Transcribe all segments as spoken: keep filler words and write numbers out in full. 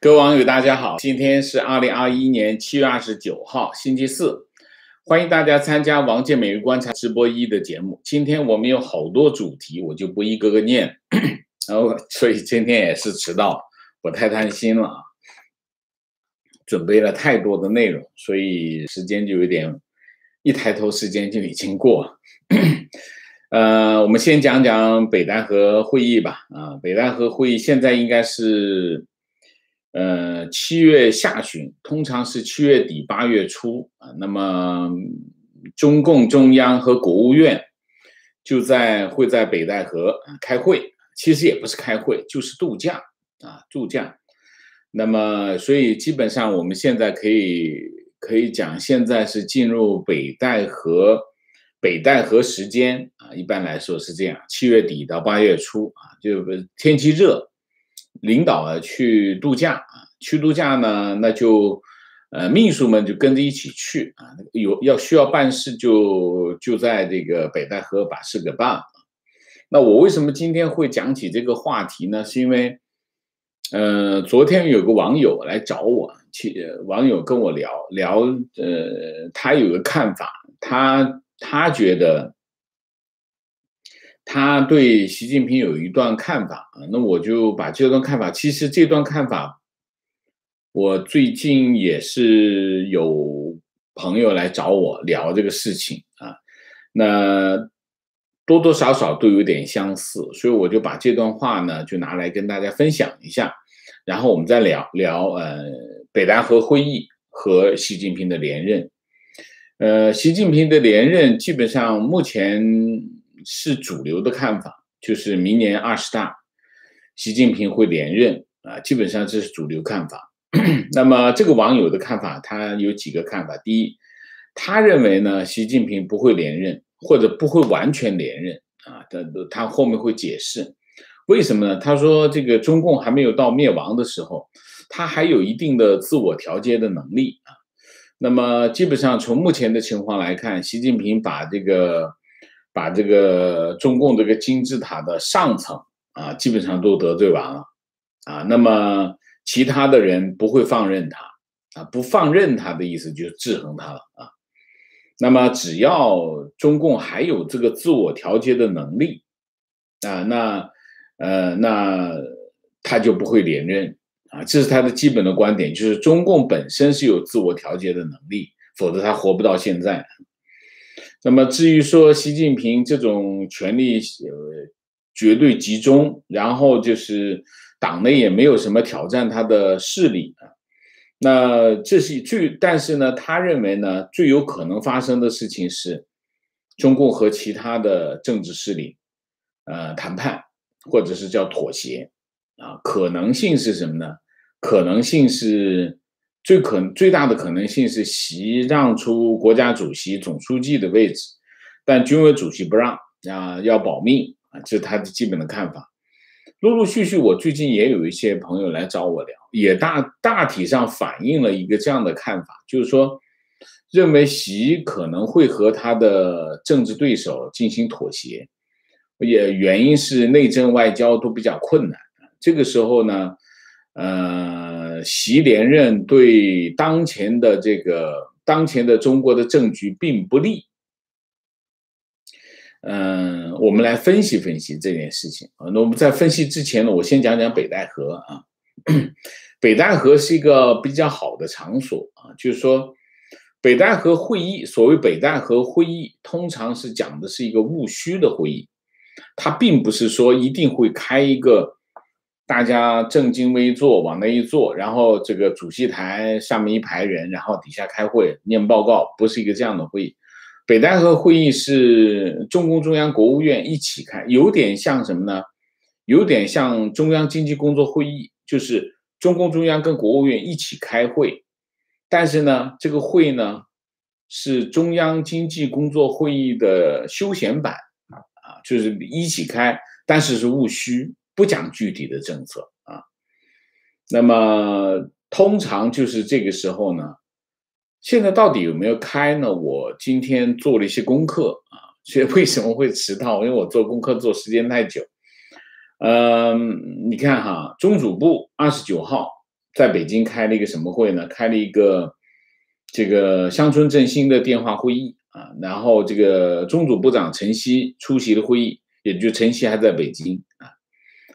各位网友大家好，今天是二零二一年七月二十九号星期四，欢迎大家参加王健美育观察直播一的节目。今天我们有好多主题，我就不一个个念，然后所以今天也是迟到，我太贪心了，准备了太多的内容，所以时间就有点一抬头时间就已经过了。呃，我们先讲讲北戴河会议吧。啊，北戴河会议现在应该是，呃，七月下旬，通常是七月底八月初啊。那么，中共中央和国务院就在会在北戴河开会，其实也不是开会，就是度假啊，度假。那么，所以基本上我们现在可以可以讲，现在是进入北戴河。北戴河时间啊，一般来说是这样，七月底到八月初啊，就天气热，领导啊去度假啊，去度假呢，那就呃秘书们就跟着一起去啊，有要需要办事就就在这个北戴河把事给办了。那我为什么今天会讲起这个话题呢？是因为呃昨天有个网友来找我，去网友跟我聊聊，呃他有个看法，他。他觉得他对习近平有一段看法，那我就把这段看法，其实这段看法我最近也是有朋友来找我聊这个事情啊，那多多少少都有点相似，所以我就把这段话呢就拿来跟大家分享一下，然后我们再聊聊呃北戴河会议和习近平的连任。呃，习近平的连任基本上目前是主流的看法，就是明年二十大，习近平会连任啊，基本上这是主流看法。那么这个网友的看法，他有几个看法。第一，他认为呢，习近平不会连任，或者不会完全连任啊，他他后面会解释为什么呢？他说这个中共还没有到灭亡的时候，他还有一定的自我调节的能力啊。那么基本上从目前的情况来看，习近平把这个把这个中共这个金字塔的上层啊，基本上都得罪完了啊。那么其他的人不会放任他啊，不放任他的意思就是制衡他了啊。那么只要中共还有这个自我调节的能力啊，那呃那他就不会连任。啊，这是他的基本的观点，就是中共本身是有自我调节的能力，否则他活不到现在。那么至于说习近平这种权力呃绝对集中，然后就是党内也没有什么挑战他的势力啊，那这是最，但是呢，他认为呢，最有可能发生的事情是，中共和其他的政治势力呃谈判，或者是叫妥协。啊，可能性是什么呢？可能性是最可最大的可能性是习让出国家主席、总书记的位置，但军委主席不让啊，要保密啊，这是他的基本的看法。陆陆续续，我最近也有一些朋友来找我聊，也大大体上反映了一个这样的看法，就是说，认为习可能会和他的政治对手进行妥协，也原因是内政外交都比较困难。这个时候呢，呃，习连任对当前的这个当前的中国的政局并不利。嗯、呃，我们来分析分析这件事情啊。那我们在分析之前呢，我先讲讲北戴河啊。北戴河是一个比较好的场所啊，就是说，北戴河会议，所谓北戴河会议，通常是讲的是一个务虚的会议，它并不是说一定会开一个。大家正襟危坐往那一坐，然后这个主席台上面一排人，然后底下开会念报告，不是一个这样的会议。北戴河会议是中共中央国务院一起开，有点像什么呢？有点像中央经济工作会议，就是中共中央跟国务院一起开会，但是呢，这个会呢是中央经济工作会议的休闲版啊，就是一起开，但是是务虚。不讲具体的政策啊，那么通常就是这个时候呢，现在到底有没有开呢？我今天做了一些功课啊，所以为什么会迟到？因为我做功课做时间太久，呃，你看哈，中组部二十九号在北京开了一个什么会呢？开了一个这个乡村振兴的电话会议啊，然后这个中组部长陈希出席了会议，也就陈希还在北京啊，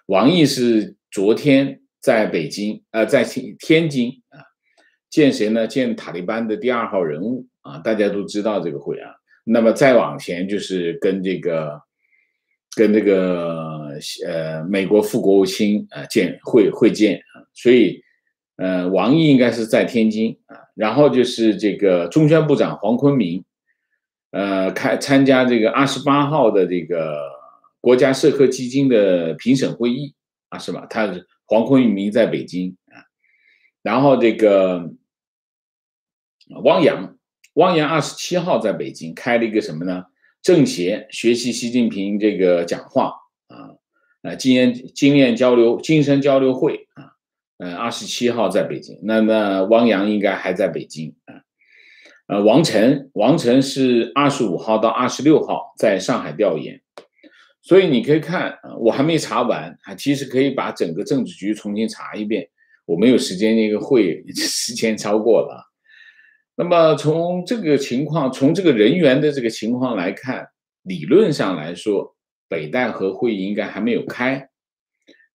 王毅是昨天在北京呃，在天津啊，见谁呢？见塔利班的第二号人物啊，大家都知道这个会啊。那么再往前就是跟这个跟这个。 呃，美国副国务卿啊、呃、见会会见啊，所以呃，王毅应该是在天津啊，然后就是这个中宣部长黄坤明，呃，开参加这个二十八号的这个国家社科基金的评审会议啊，是吧？他黄坤明在北京啊，然后这个汪洋，汪洋二十七号在北京开了一个什么呢？政协学习习近平这个讲话啊。 呃，经验经验交流、精神交流会啊，呃， 二十七号在北京。那那汪洋应该还在北京啊。呃，王晨，王晨是二十五号到二十六号在上海调研。所以你可以看，我还没查完啊，其实可以把整个政治局重新查一遍。我没有时间，那个会时间超过了。那么从这个情况，从这个人员的这个情况来看，理论上来说。 北戴河会议应该还没有开，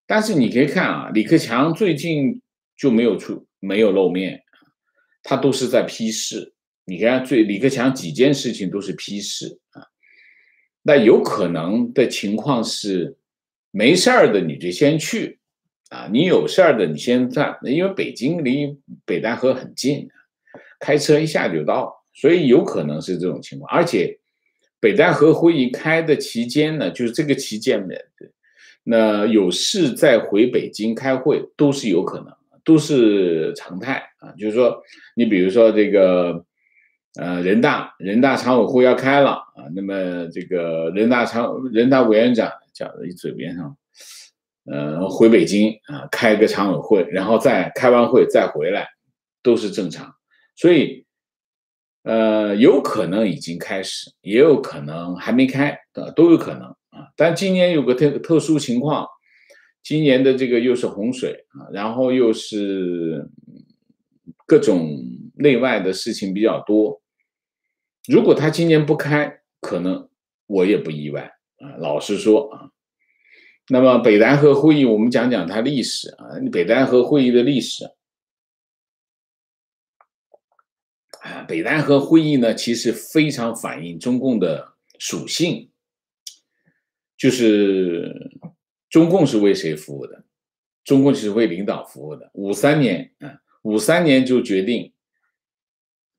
但是你可以看啊，李克强最近就没有出，没有露面，他都是在批示。你看最李克强几件事情都是批示啊，那有可能的情况是，没事儿的你就先去啊，你有事儿的你先站，因为北京离北戴河很近，开车一下就到，所以有可能是这种情况，而且。 北戴河会议开的期间呢，就是这个期间的，那有事再回北京开会都是有可能，都是常态啊。就是说，你比如说这个，呃，人大人大常委会要开了啊，那么这个人大常人大委员长讲的嘴边上，呃，回北京啊，开个常委会，然后再开完会再回来，都是正常，所以。 呃，有可能已经开始，也有可能还没开，呃，都有可能啊。但今年有个特特殊情况，今年的这个又是洪水啊，然后又是各种内外的事情比较多。如果他今年不开，可能我也不意外啊。老实说啊，那么北戴河会议，我们讲讲它历史啊，北戴河会议的历史。 北戴河会议呢，其实非常反映中共的属性，就是中共是为谁服务的？中共是为领导服务的。五三年，啊，五三年就决定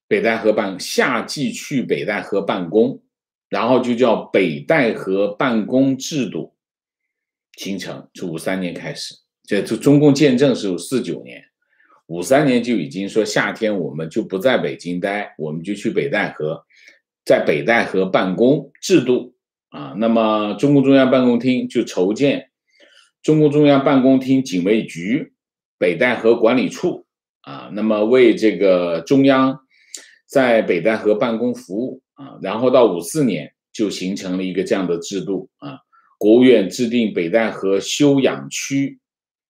北戴河办夏季去北戴河办公，然后就叫北戴河办公制度形成，从五三年开始，这中共建政是四九年。 五三年就已经说夏天我们就不在北京待，我们就去北戴河，在北戴河办公制度啊。那么中共中央办公厅就筹建中共中央办公厅警卫局、北戴河管理处啊，那么为这个中央在北戴河办公服务啊。然后到五四年就形成了一个这样的制度啊，国务院制定北戴河休养区。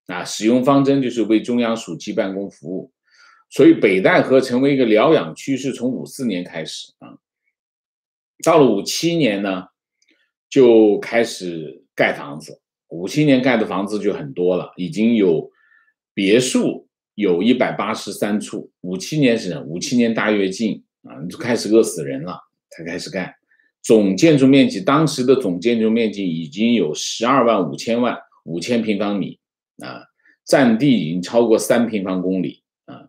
啊，使用方针就是为中央暑期办公服务，所以北戴河成为一个疗养区是从五四年开始啊，到了五七年呢，就开始盖房子。五七年盖的房子就很多了，已经有别墅有一百八十三处。五七年是五七年大跃进啊，就开始饿死人了，才开始盖。总建筑面积，当时的总建筑面积已经有十二万五千万五千平方米。 啊，占地已经超过三平方公里啊。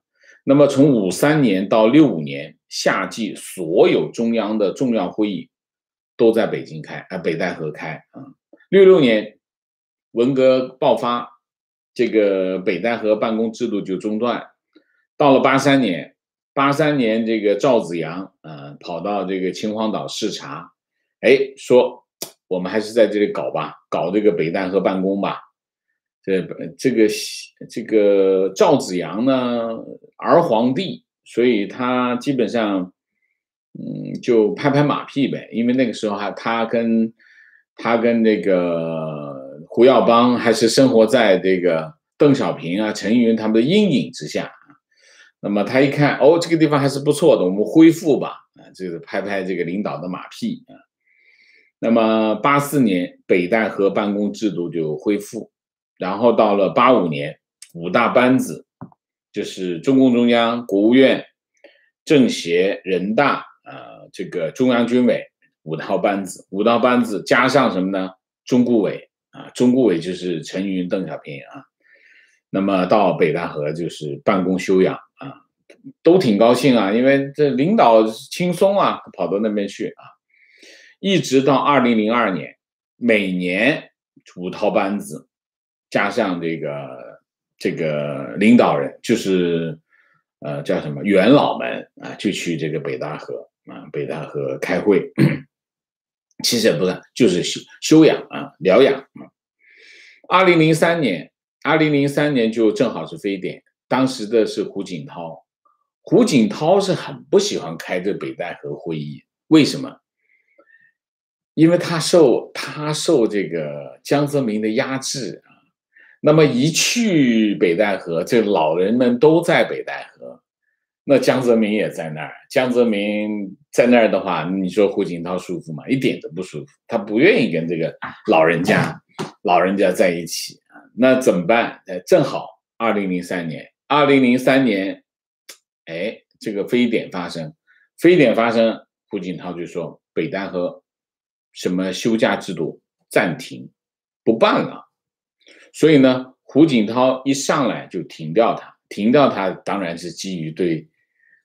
那么从五三年到六五年夏季，所有中央的重要会议都在北京开，啊，北戴河开啊。六六年文革爆发，这个北戴河办公制度就中断。到了八三年，八三年这个赵紫阳啊跑到这个秦皇岛视察，哎，说我们还是在这里搞吧，搞这个北戴河办公吧。 这这个这个赵紫阳呢，儿皇帝，所以他基本上，嗯，就拍拍马屁呗。因为那个时候还他跟他跟那个胡耀邦还是生活在这个邓小平啊、陈云他们的阴影之下。那么他一看，哦，这个地方还是不错的，我们恢复吧，啊，就是拍拍这个领导的马屁啊。那么八四年北戴河办公制度就恢复，然后到了八五年，五大班子就是中共中央、国务院、政协、人大啊、呃，这个中央军委五大班子，五大班子加上什么呢？中顾委啊，中顾委就是陈云、邓小平啊。那么到北戴河就是办公休养啊，都挺高兴啊，因为这领导轻松啊，跑到那边去啊，一直到二零零二年，每年五套班子加上这个这个领导人，就是呃叫什么元老们啊，就去这个北戴河啊，北戴河开会，其实也不是，就是休休养啊，疗养啊。二零零三年。二零零三年就正好是非典，当时的是胡锦涛，胡锦涛是很不喜欢开这北戴河会议，为什么？因为他受他受这个江泽民的压制啊。那么一去北戴河，这老人们都在北戴河，那江泽民也在那儿，江泽民在那儿的话，你说胡锦涛舒服吗？一点都不舒服，他不愿意跟这个老人家老人家在一起。那怎么办？正好二零零三年，二零零三年，哎，这个非典发生，非典发生，胡锦涛就说北戴河什么休假制度暂停，不办了。所以呢，胡锦涛一上来就停掉他，停掉他当然是基于对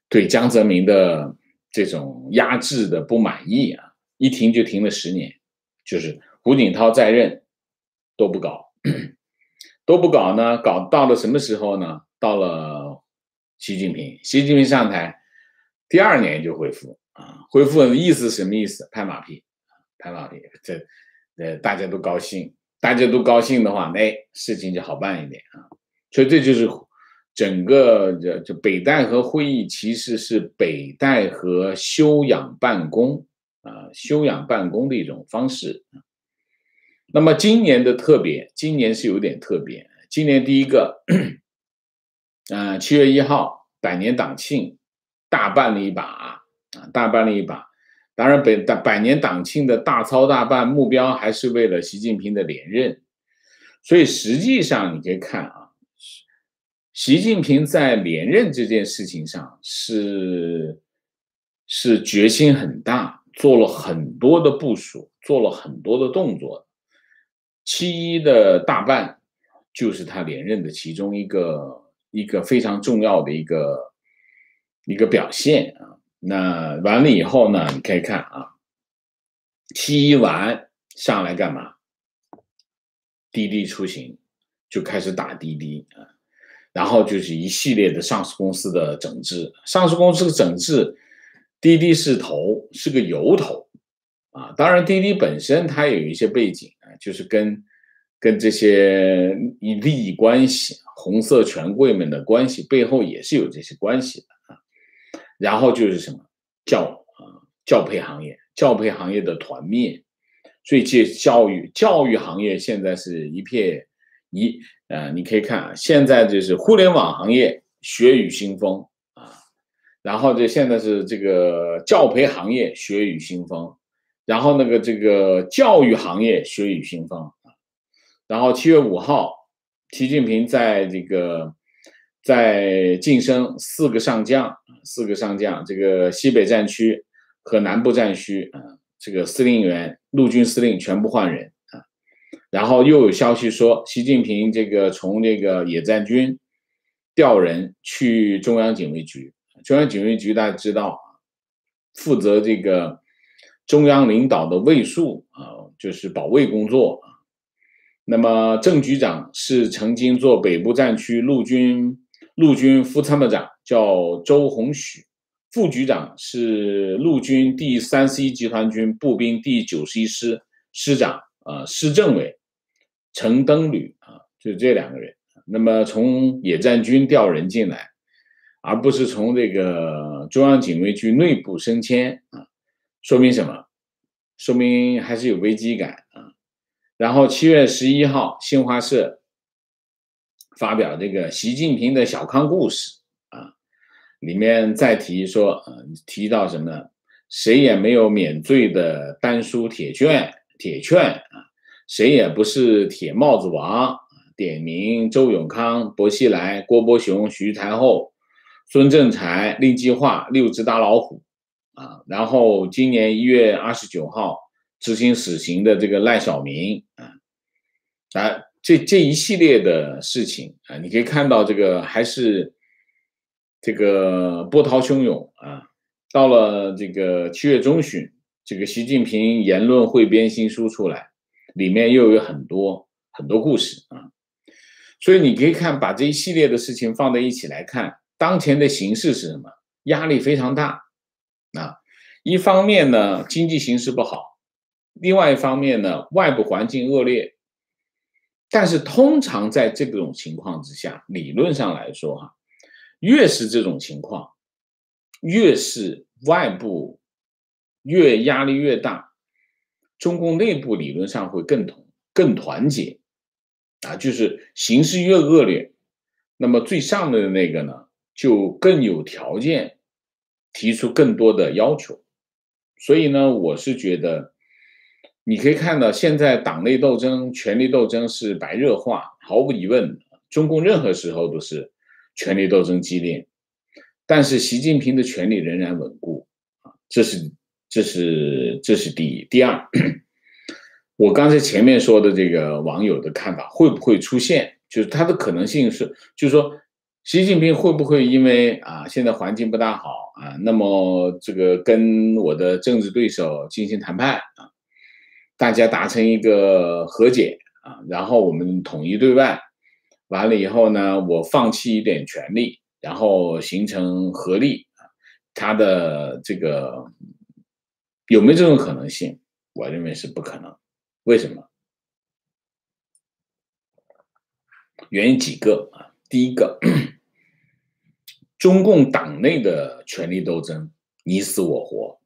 对江泽民的这种压制的不满意啊，一停就停了十年，就是胡锦涛在任都不搞。都不搞呢，搞到了什么时候呢？到了习近平，习近平上台第二年就恢复啊，恢复的意思什么意思？拍马屁，拍马屁，这呃大家都高兴，大家都高兴的话，哎，事情就好办一点啊。所以这就是整个这这北戴河会议其实是北戴河休养办公啊，休养办公的一种方式。那么今年的特别，今年是有点特别。今年第一个，呃，七月一号百年党庆，大办了一把啊，大办了一把。当然北，百百年党庆的大操大办目标还是为了习近平的连任，所以实际上你可以看啊，习近平在连任这件事情上是是决心很大，做了很多的部署，做了很多的动作。七一的大办就是他连任的其中一个一个非常重要的一个一个表现啊。那完了以后呢，你可以看啊，七一完上来干嘛？滴滴出行就开始打滴滴啊，然后就是一系列的上市公司的整治，上市公司的整治，滴滴是头，是个由头。啊，当然滴滴本身它有一些背景啊，就是跟跟这些利益关系、红色权贵们的关系背后也是有这些关系的啊。然后就是什么教啊教培行业，教培行业的团灭，所以这教育教育行业现在是一片一呃，你可以看啊，现在就是互联网行业血雨腥风啊，然后这现在是这个教培行业血雨腥风。然后那个这个教育行业血雨腥风啊，然后七月五号，习近平在这个在晋升四个上将，四个上将，这个西北战区和南部战区啊，这个司令员、陆军司令全部换人啊，然后又有消息说，习近平这个从这个野战军调人去中央警卫局，中央警卫局大家知道，负责这个。中央领导的卫戍啊，就是保卫工作。那么郑局长是曾经做北部战区陆军陆军副参谋长，叫周鸿许，副局长是陆军第三十一集团军步兵第九十一师师长啊，师政委陈登履啊，就这两个人。那么从野战军调人进来，而不是从这个中央警卫局内部升迁啊。说明什么？说明还是有危机感啊。然后七月十一号，新华社发表这个习近平的小康故事啊，里面再提说，呃，提到什么呢？谁也没有免罪的丹书铁券，铁券啊，谁也不是铁帽子王。点名周永康、薄熙来、郭伯雄、徐才厚、孙政才、令计划六只大老虎啊，然后今年一月二十九号执行死刑的这个赖小民啊，啊，这这一系列的事情啊，你可以看到这个还是这个波涛汹涌啊。到了这个七月中旬，这个习近平言论汇编新书出来，里面又有很多很多故事啊。所以你可以看，把这一系列的事情放在一起来看，当前的形势是什么？压力非常大啊！一方面呢，经济形势不好；另外一方面呢，外部环境恶劣。但是通常在这种情况之下，理论上来说哈、啊，越是这种情况，越是外部越压力越大，中共内部理论上会更同更团结。啊，就是形势越恶劣，那么最上面的那个呢，就更有条件提出更多的要求。所以呢，我是觉得，你可以看到现在党内斗争、权力斗争是白热化，毫无疑问，中共任何时候都是权力斗争激烈，但是习近平的权力仍然稳固啊，这是这是这是第一。第二。我刚才前面说的这个网友的看法会不会出现，就是它的可能性是，就是说习近平会不会因为啊现在环境不大好啊，那么这个跟我的政治对手进行谈判啊，大家达成一个和解啊，然后我们统一对外，完了以后呢，我放弃一点权利，然后形成合力啊，它的这个有没有这种可能性？我认为是不可能。为什么？原因几个啊？第一个，中共党内的权力斗争你死我活。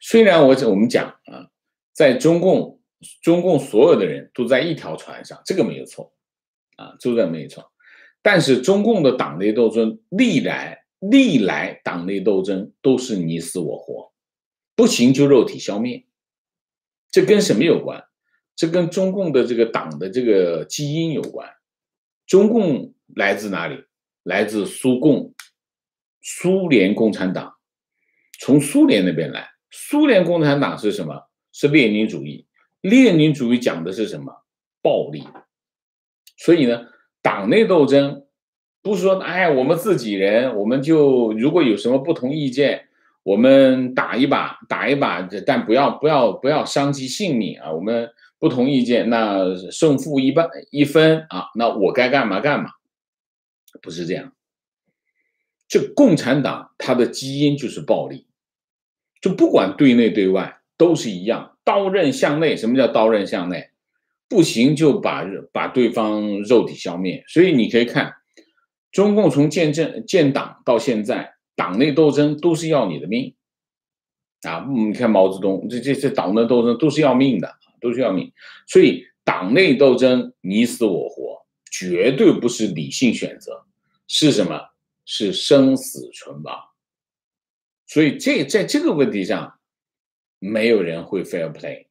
虽然我我们讲啊，在中共中共所有的人都在一条船上，这个没有错啊，这个没有错。但是中共的党内斗争历来历来党内斗争都是你死我活，不行就肉体消灭。这跟什么有关？这跟中共的这个党的这个基因有关。中共来自哪里？来自苏共，苏联共产党，从苏联那边来。苏联共产党是什么？是列宁主义。列宁主义讲的是什么？暴力。所以呢，党内斗争不是说哎我们自己人，我们就如果有什么不同意见，我们打一把打一把，但不要不要不要伤及性命啊，我们不同意见，那胜负一半一分啊，那我该干嘛干嘛。不是这样。这共产党它的基因就是暴力。就不管对内对外都是一样，刀刃向内。什么叫刀刃向内？不行就把把对方肉体消灭。所以你可以看中共从建政建党到现在，党内斗争都是要你的命啊！你看毛泽东，这这这党内斗争都是要命的，都是要命。所以党内斗争你死我活，绝对不是理性选择，是什么？是生死存亡。所以这在这个问题上，没有人会 fair play，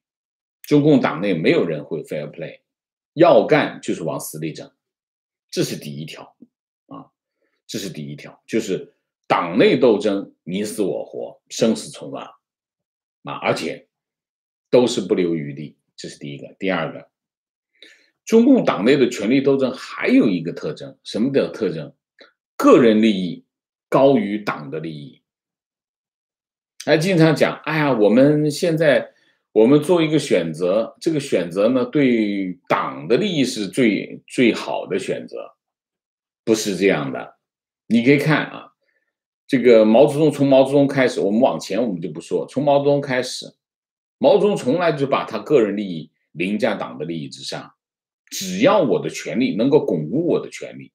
中共党内没有人会 fair play， 要干就是往死里整，这是第一条啊，这是第一条，就是。党内斗争你死我活，生死存亡啊，而且都是不留余地，这是第一个。第二个，中共党内的权力斗争还有一个特征，什么的特征？个人利益高于党的利益。还经常讲，哎呀，我们现在我们做一个选择，这个选择呢对党的利益是最最好的选择，不是这样的。你可以看啊。这个毛泽东，从毛泽东开始，我们往前我们就不说，从毛泽东开始，毛泽东从来就把他个人利益凌驾党的利益之上。只要我的权利能够巩固我的权利，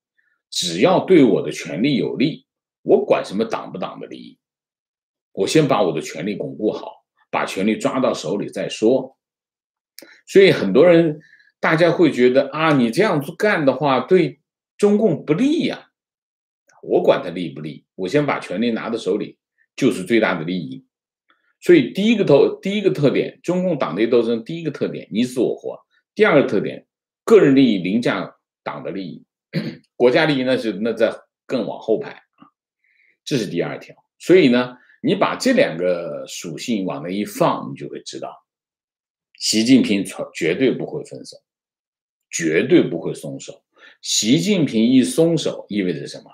只要对我的权利有利，我管什么党不党的利益，我先把我的权利巩固好，把权利抓到手里再说。所以很多人大家会觉得啊，你这样干的话对中共不利呀、啊。我管他利不利，我先把权力拿到手里就是最大的利益。所以第一个头第一个特点，中共党内斗争第一个特点你死我活。第二个特点，个人利益凌驾党的利益，国家利益那是那在更往后排啊。这是第二条。所以呢，你把这两个属性往那一放，你就会知道。习近平绝对不会分手，绝对不会松手。习近平一松手意味着什么？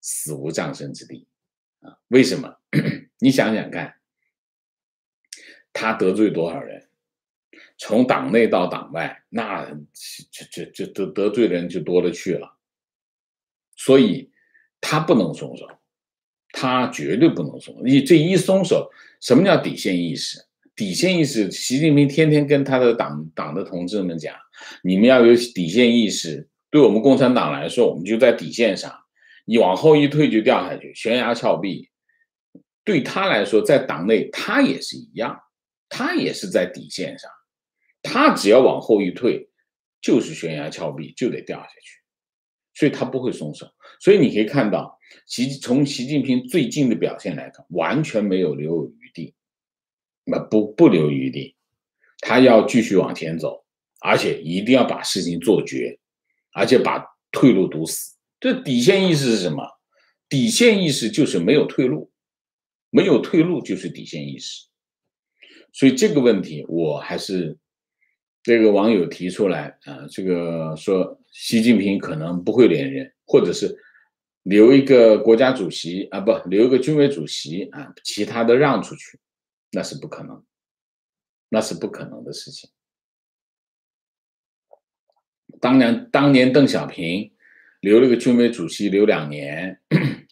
死无葬身之地啊！为什么？你想想看，他得罪多少人？从党内到党外，那这这这得罪人就多了去了。所以，他不能松手，他绝对不能松手。你这一松手，什么叫底线意识？底线意识，习近平天天跟他的党党的同志们讲，你们要有底线意识。对我们共产党来说，我们就在底线上，你往后一退就掉下去，悬崖峭壁。对他来说，在党内他也是一样，他也是在底线上，他只要往后一退，就是悬崖峭壁，就得掉下去，所以他不会松手。所以你可以看到，习从习近平最近的表现来看，完全没有留有余地。不不留余地，他要继续往前走，而且一定要把事情做绝，而且把退路堵死。这底线意识是什么？底线意识就是没有退路，没有退路就是底线意识。所以这个问题，我还是这个网友提出来啊，这个说习近平可能不会连任，或者是留一个国家主席啊，不留一个军委主席啊，其他的让出去。那是不可能，那是不可能的事情。当年当年邓小平留了个军委主席，留两年，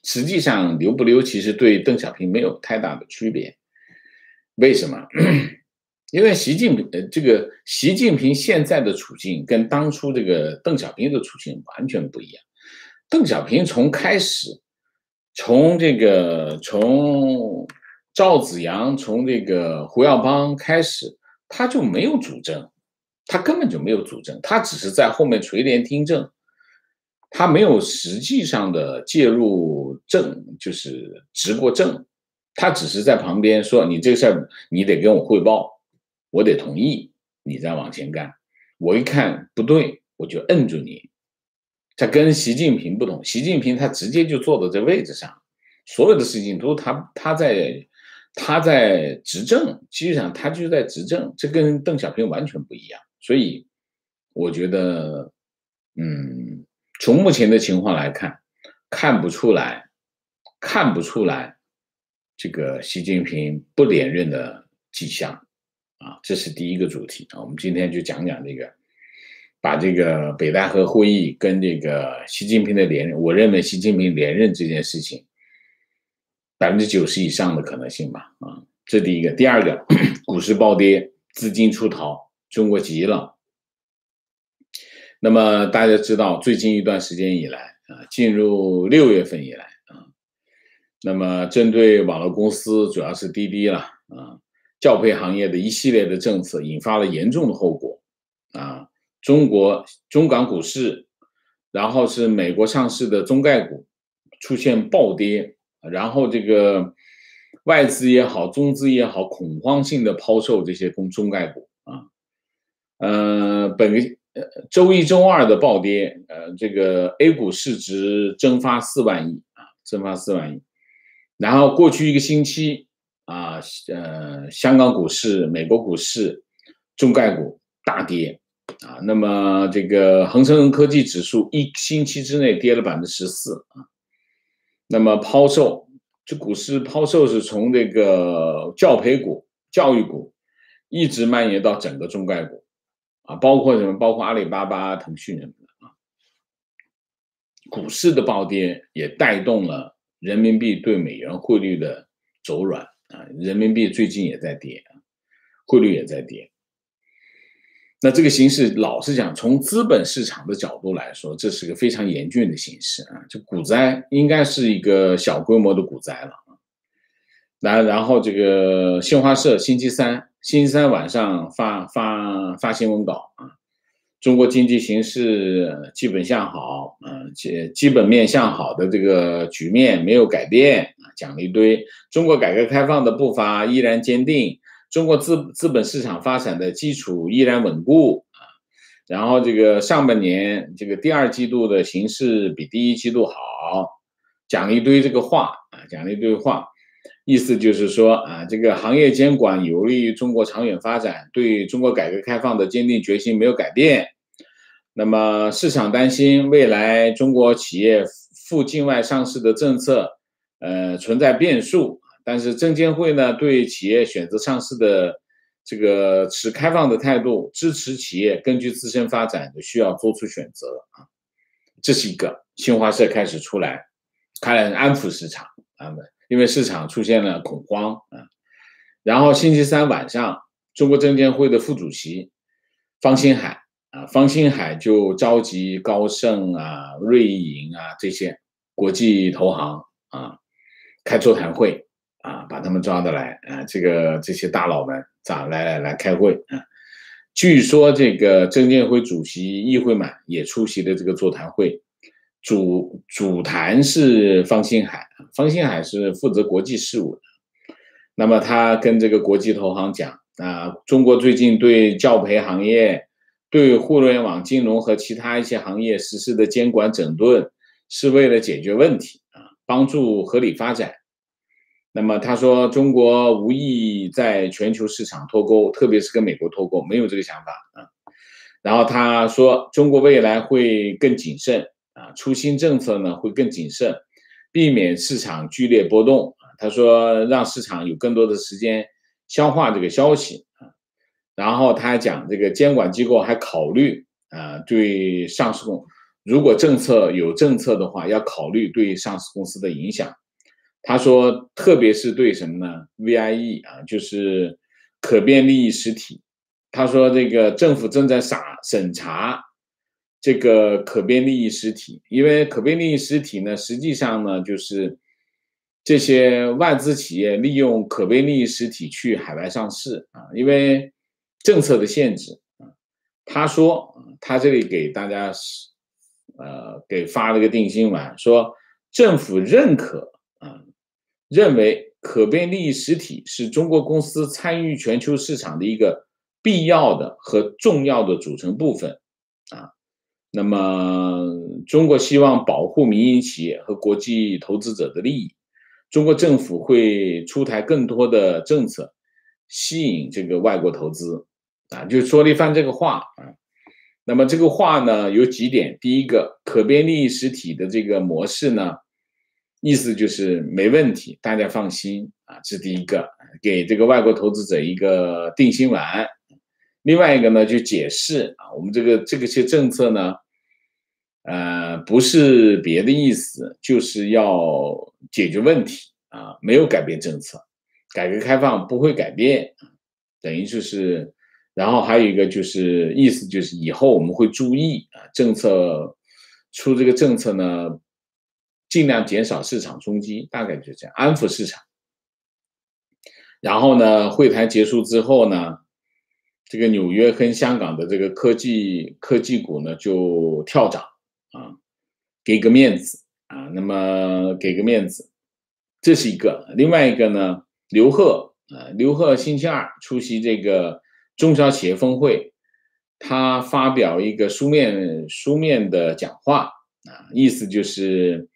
实际上留不留其实对邓小平没有太大的区别。为什么？因为习近平、呃、这个习近平现在的处境跟当初这个邓小平的处境完全不一样。邓小平从开始，从这个从。赵紫阳从这个胡耀邦开始，他就没有主政，他根本就没有主政，他只是在后面垂帘听政，他没有实际上的介入政，就是执过政，他只是在旁边说：“你这个事儿你得跟我汇报，我得同意，你再往前干。”我一看不对，我就摁住你。他跟习近平不同，习近平他直接就坐到这位置上，所有的事情都他他在。他在执政，实际上他就在执政，这跟邓小平完全不一样。所以我觉得，嗯，从目前的情况来看，看不出来，看不出来这个习近平不连任的迹象啊，这是第一个主题啊。我们今天就讲讲这个，把这个北戴河会议跟这个习近平的连任，我认为习近平连任这件事情。百分之九十以上的可能性吧，啊，这第一个。第二个，股市暴跌，资金出逃，中国急了。那么大家知道，最近一段时间以来啊，进入六月份以来啊，那么针对网络公司，主要是滴滴了啊，教培行业的一系列的政策，引发了严重的后果啊。中国中港股市，然后是美国上市的中概股出现暴跌。然后这个外资也好，中资也好，恐慌性的抛售这些中概股啊，呃，本呃周一、周二的暴跌，呃，这个 A 股市值蒸发四万亿啊，蒸发四万亿。然后过去一个星期啊，呃，香港股市、美国股市、中概股大跌啊，那么这个恒生科技指数一星期之内跌了百分之十四啊。那么抛售，这股市抛售是从这个教培股、教育股一直蔓延到整个中概股，啊，包括什么？包括阿里巴巴、腾讯什么的啊。股市的暴跌也带动了人民币对美元汇率的走软啊，人民币最近也在跌，汇率也在跌。那这个形势，老实讲，从资本市场的角度来说，这是个非常严峻的形势啊！这股灾应该是一个小规模的股灾了。然后这个新华社星期三星期三晚上发发发新闻稿啊，中国经济形势基本向好，嗯，且基本面向好的这个局面没有改变，讲了一堆，中国改革开放的步伐依然坚定，中国资资本市场发展的基础依然稳固啊，然后这个上半年这个第二季度的形势比第一季度好，讲了一堆这个话啊，讲了一堆话。意思就是说啊，这个行业监管有利于中国长远发展，对中国改革开放的坚定决心没有改变。那么市场担心未来中国企业赴境外上市的政策呃存在变数，但是证监会呢对企业选择上市的这个持开放的态度，支持企业根据自身发展的需要做出选择啊。这是一个新华社开始出来，开始安抚市场啊。因为市场出现了恐慌啊，然后星期三晚上，中国证监会的副主席方星海啊，方星海就召集高盛啊、瑞银啊这些国际投行啊开座谈会啊，把他们抓得来啊，这个这些大佬们咋来来来开会啊？据说这个证监会主席易会满也出席了这个座谈会。主主谈是方星海，方星海是负责国际事务的。那么他跟这个国际投行讲啊，中国最近对教培行业、对互联网金融和其他一些行业实施的监管整顿，是为了解决问题啊，帮助合理发展。那么他说，中国无意在全球市场脱钩，特别是跟美国脱钩，没有这个想法啊。然后他说，中国未来会更谨慎。啊，出新政策呢会更谨慎，避免市场剧烈波动。啊、他说，让市场有更多的时间消化这个消息。啊、然后他还讲，这个监管机构还考虑啊，对上市公，如果政策有政策的话，要考虑对上市公司的影响。他说，特别是对什么呢 ？V I E 啊，就是可变利益实体。他说，这个政府正在傻审查。这个可变利益实体，因为可变利益实体呢，实际上呢，就是这些外资企业利用可变利益实体去海外上市啊，因为政策的限制啊。他说，他这里给大家呃给发了个定心丸，说政府认可啊，认为可变利益实体是中国公司参与全球市场的一个必要的和重要的组成部分啊。那么中国希望保护民营企业和国际投资者的利益，中国政府会出台更多的政策吸引这个外国投资啊，就说了一番这个话啊。那么这个话呢有几点，第一个，可变利益实体的这个模式呢，意思就是没问题，大家放心啊，这是第一个，给这个外国投资者一个定心丸。另外一个呢，就解释啊，我们这个这个些政策呢，呃，不是别的意思，就是要解决问题啊，没有改变政策，改革开放不会改变，等于就是，然后还有一个就是意思就是以后我们会注意啊，政策出这个政策呢，尽量减少市场冲击，大概就这样安抚市场。然后呢，会谈结束之后呢。这个纽约跟香港的这个科技科技股呢就跳涨啊，给个面子啊，那么给个面子，这是一个。另外一个呢，刘鹤啊，刘鹤星期二出席这个中小企业峰会，他发表一个书面书面的讲话啊，意思就是，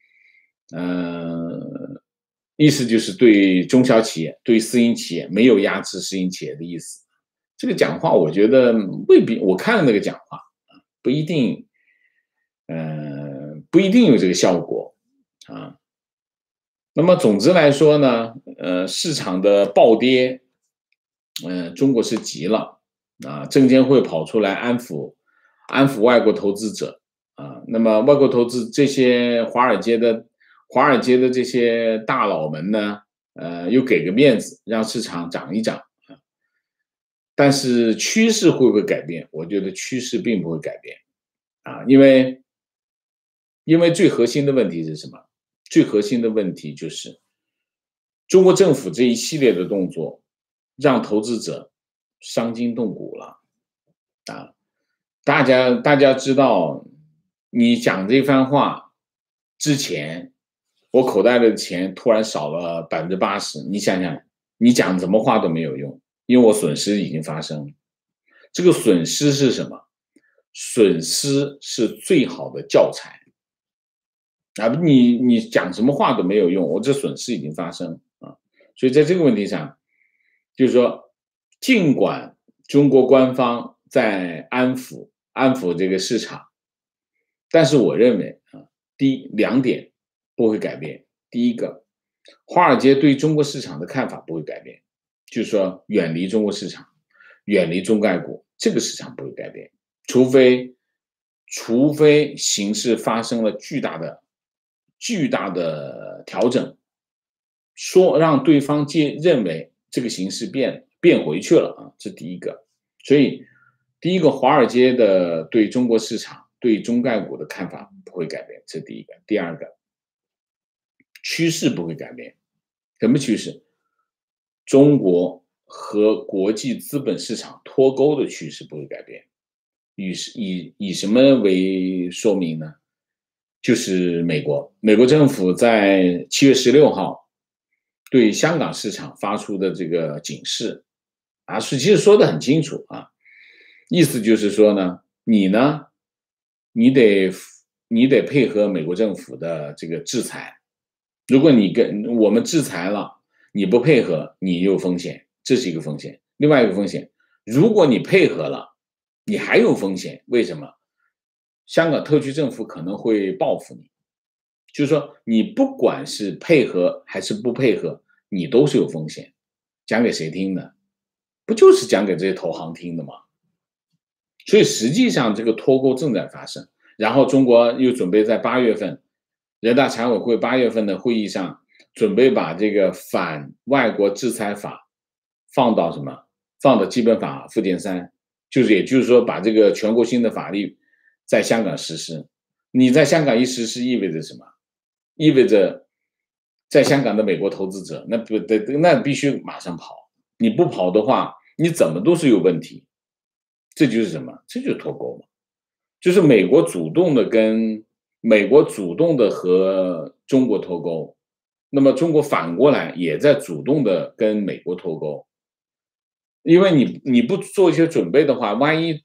呃，意思就是对中小企业、对私营企业没有压制私营企业的意思。这个讲话我觉得未必，我看了那个讲话不一定呃不一定有这个效果啊。那么总之来说呢，呃市场的暴跌，呃中国是急了啊，证监会跑出来安抚安抚外国投资者啊，那么外国投资这些华尔街的华尔街的这些大佬们呢，呃又给个面子，让市场涨一涨。但是趋势会不会改变？我觉得趋势并不会改变啊，因为因为最核心的问题是什么？最核心的问题就是中国政府这一系列的动作，让投资者伤筋动骨了啊！大家大家知道，你讲这番话之前，我口袋的钱突然少了百分之八十，你想想，你讲什么话都没有用，因为我损失已经发生了。这个损失是什么？损失是最好的教材啊！你你讲什么话都没有用，我这损失已经发生啊！所以在这个问题上，就是说，尽管中国官方在安抚安抚这个市场，但是我认为啊，第一两点不会改变。第一个，华尔街对中国市场的看法不会改变，就是说远离中国市场，远离中概股，这个市场不会改变。除非，除非形势发生了巨大的、巨大的调整，说让对方接认为这个形势变变回去了啊，这第一个。所以，第一个，华尔街的对中国市场、对中概股的看法不会改变，这第一个。第二个，趋势不会改变，什么趋势？中国和国际资本市场脱钩的趋势不会改变。以以以什么为说明呢？就是美国，美国政府在七月十六号对香港市场发出的这个警示啊，是其实说得很清楚啊，意思就是说呢，你呢，你得你得配合美国政府的这个制裁，如果你跟我们制裁了，你不配合，你有风险，这是一个风险。另外一个风险，如果你配合了，你还有风险，为什么？香港特区政府可能会报复你，就是说你不管是配合还是不配合，你都是有风险。讲给谁听呢？不就是讲给这些投行听的吗？所以实际上这个脱钩正在发生。然后中国又准备在八月份，人大常委会八月份的会议上，准备把这个反外国制裁法放到什么？放到基本法附件三。就是，也就是说，把这个全国性的法律在香港实施。你在香港一实施，意味着什么？意味着在香港的美国投资者，那不得，那必须马上跑。你不跑的话，你怎么都是有问题。这就是什么？这就是脱钩嘛。就是美国主动的跟美国主动的和中国脱钩，那么中国反过来也在主动的跟美国脱钩。因为你你不做一些准备的话，万一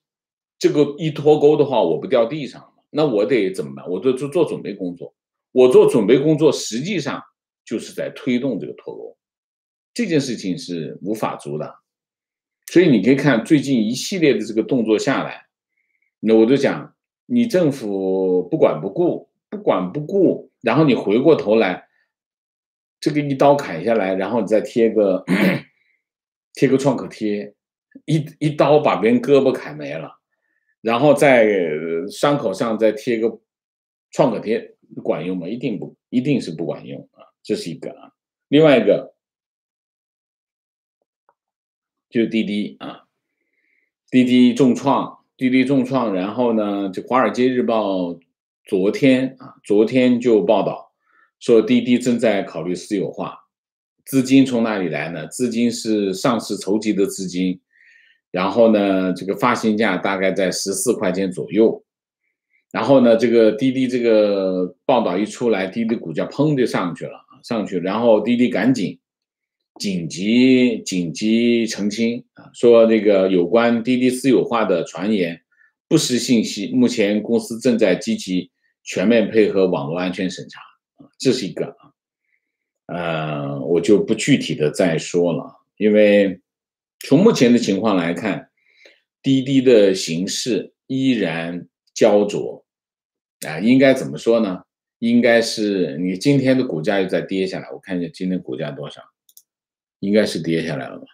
这个一脱钩的话，我不掉地上了，那我得怎么办？我就做做准备工作。我做准备工作，实际上就是在推动这个脱钩，这件事情是无法阻挡。所以你可以看最近一系列的这个动作下来，那我就讲，你政府不管不顾，不管不顾，然后你回过头来，这个一刀砍下来，然后你再贴个。贴个创可贴，一一刀把别人胳膊砍没了，然后在伤口上再贴个创可贴，管用吗？一定不，一定是不管用啊！这是一个啊，另外一个就是滴滴啊，滴滴重创，滴滴重创，然后呢，这《华尔街日报》昨天啊，昨天就报道说，滴滴正在考虑私有化。资金从哪里来呢？资金是上市筹集的资金，然后呢，这个发行价大概在十四块钱左右。然后呢，这个滴滴这个报道一出来，滴滴股价砰就上去了，上去。然后滴滴赶紧紧急紧急澄清啊，说这个有关滴滴私有化的传言不实信息，目前公司正在积极全面配合网络安全审查啊，这是一个啊。呃，我就不具体的再说了，因为从目前的情况来看，滴滴的形势依然焦灼啊、呃，应该怎么说呢？应该是你今天的股价又在跌下来，我看一下今天股价多少，应该是跌下来了吧？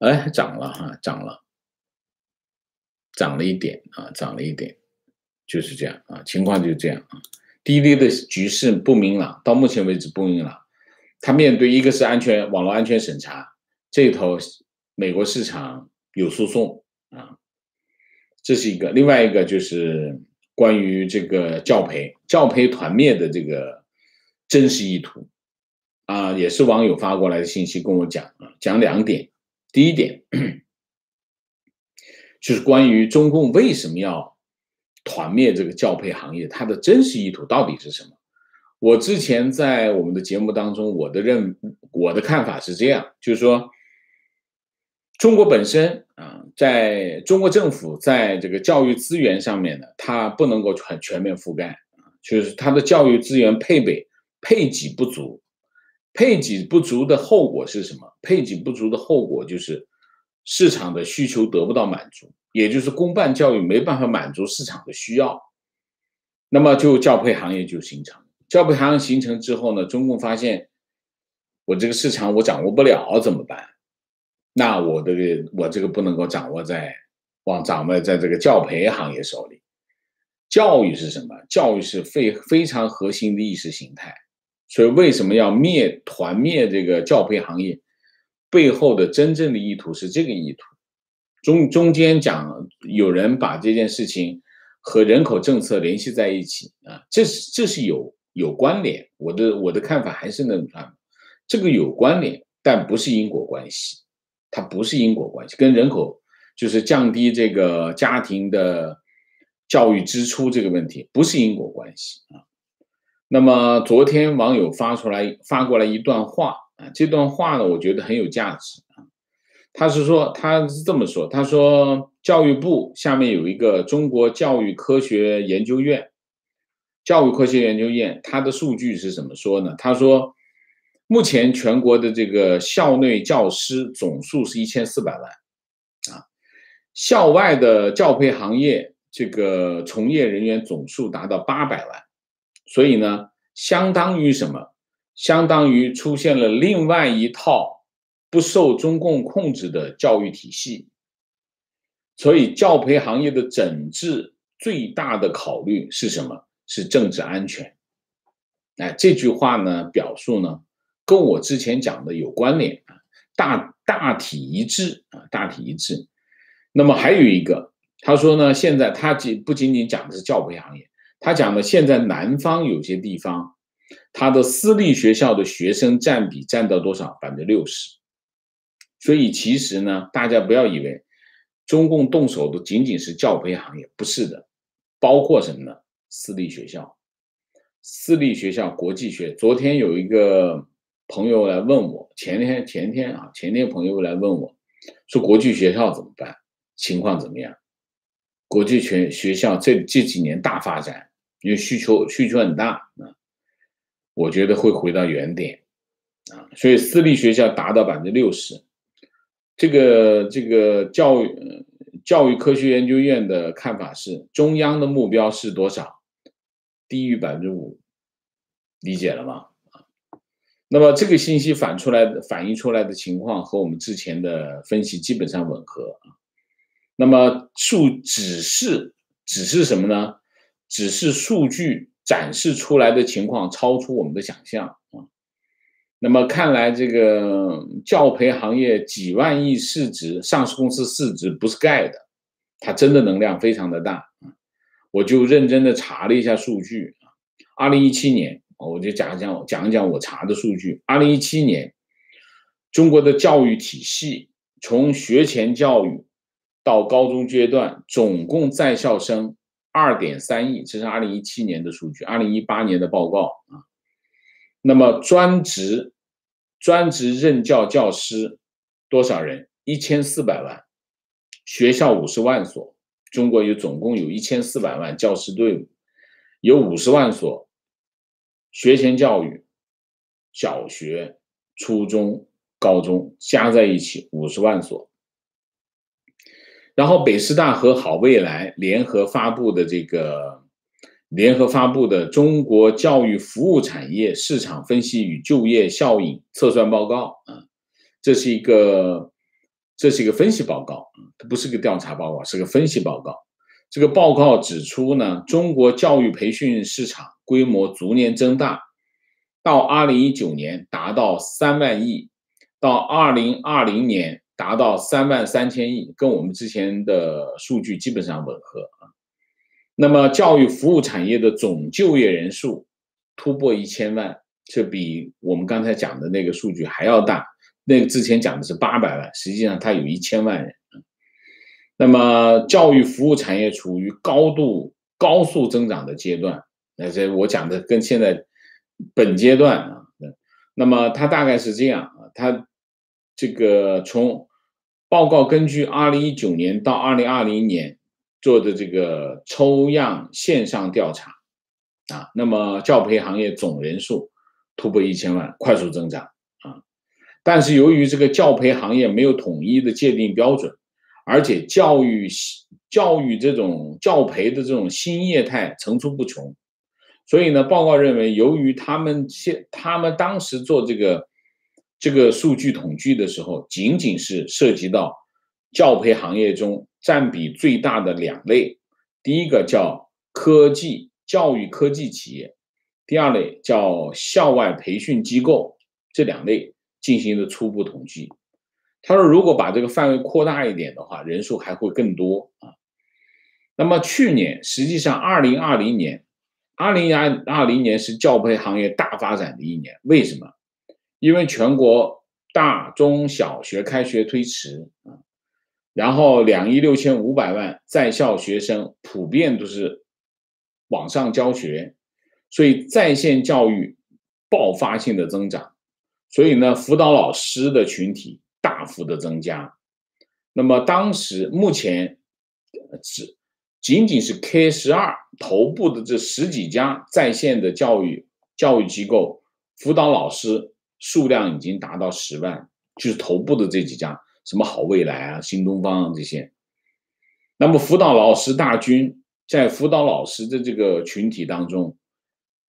哎，涨了哈，涨了，涨了一点啊，涨了一点，就是这样啊，情况就是这样啊。滴滴的局势不明朗，到目前为止不明朗。他面对一个是安全网络安全审查，这头美国市场有诉讼啊，这是一个。另外一个就是关于这个教培教培团灭的这个真实意图啊，也是网友发过来的信息跟我讲啊，讲两点。第一点，就是关于中共为什么要团灭这个教培行业，它的真实意图到底是什么？我之前在我们的节目当中，我的认我的看法是这样，就是说，中国本身啊，在中国政府在这个教育资源上面呢，它不能够很全面覆盖，就是它的教育资源配备配给不足，配给不足的后果是什么？配给不足的后果就是市场的需求得不到满足，也就是公办教育没办法满足市场的需要，那么就教培行业就形成。教培行业形成之后呢，中共发现我这个市场我掌握不了怎么办？那我这个我这个不能够掌握在往掌握在这个教培行业手里。教育是什么？教育是非非常核心的意识形态。所以为什么要灭团灭这个教培行业？背后的真正的意图是这个意图。中中间讲有人把这件事情和人口政策联系在一起啊，这是这是有。有关联，我的我的看法还是那种看法，这个有关联，但不是因果关系，它不是因果关系，跟人口就是降低这个家庭的教育支出这个问题不是因果关系啊。那么昨天网友发出来发过来一段话啊，这段话呢，我觉得很有价值啊。他是说他是这么说，他说教育部下面有一个中国教育科学研究院。教育科学研究院它的数据是怎么说呢？他说，目前全国的这个校内教师总数是一千四百万，啊，校外的教培行业这个从业人员总数达到八百万，所以呢，相当于什么？相当于出现了另外一套不受中共控制的教育体系，所以教培行业的整治最大的考虑是什么？是政治安全。哎，这句话呢，表述呢，跟我之前讲的有关联啊，大大体一致啊，大体一致。那么还有一个，他说呢，现在他不仅仅讲的是教培行业，他讲的现在南方有些地方，他的私立学校的学生占比占到多少？百分之六十。所以其实呢，大家不要以为中共动手的仅仅是教培行业，不是的，包括什么呢？私立学校，私立学校国际学。昨天有一个朋友来问我，前天前天啊，前天朋友来问我，说国际学校怎么办，情况怎么样？国际学学校这这几年大发展，因为需求需求很大啊，我觉得会回到原点啊，所以私立学校达到百分之六十，这个这个教育。教育科学研究院的看法是，中央的目标是多少？低于百分之五，理解了吗？那么这个信息反出来的反映出来的情况和我们之前的分析基本上吻合。那么数只是只是什么呢？只是数据展示出来的情况超出我们的想象啊。那么看来这个教培行业几万亿市值，上市公司市值不是盖的，它真的能量非常的大。我就认真的查了一下数据，二零一七年我就讲一讲讲一讲我查的数据。二零一七年中国的教育体系，从学前教育到高中阶段，总共在校生 二点三亿，这是二零一七年的数据，二零一八年的报告啊。那么专职专职任教教师多少人？一千四百万，学校五十万所，中国有总共有一千四百万教师队伍，有五十万所学前教育，小学、初中、高中加在一起五十万所。然后北师大和好未来联合发布的这个联合发布的中国教育服务产业市场分析与就业效应测算报告啊，这是一个这是一个分析报告，它不是个调查报告，是个分析报告。这个报告指出呢，中国教育培训市场规模逐年增大，到二零一九年达到三万亿，到二零二零年达到三万三千亿，跟我们之前的数据基本上吻合啊。那么教育服务产业的总就业人数突破一千万，这比我们刚才讲的那个数据还要大，那个之前讲的是八百万，实际上它有一千万人。那么教育服务产业处于高度高速增长的阶段，那这我讲的跟现在本阶段啊，那么它大概是这样啊，它这个从报告根据二零一九年到二零二零年做的这个抽样线上调查啊，那么教培行业总人数突破一千万，快速增长啊。但是由于这个教培行业没有统一的界定标准，而且教育教育这种教培的这种新业态层出不穷，所以呢，报告认为，由于他们现他们当时做这个这个数据统计的时候，仅仅是涉及到教培行业中占比最大的两类，第一个叫科技。教育科技企业，第二类叫校外培训机构，这两类进行的初步统计。他说如果把这个范围扩大一点的话，人数还会更多啊。那么去年实际上二零二零年 ,二零二零年是教培行业大发展的一年，为什么？因为全国大中小学开学推迟啊，然后两亿六千五百万在校学生普遍都是网上教学，所以在线教育爆发性的增长，所以呢，辅导老师的群体大幅的增加。那么当时目前只仅仅是 K 十二 头部的这十几家在线的教育教育机构，辅导老师数量已经达到十万，就是头部的这几家，什么好未来啊、新东方啊这些。那么辅导老师大军。在辅导老师的这个群体当中 ,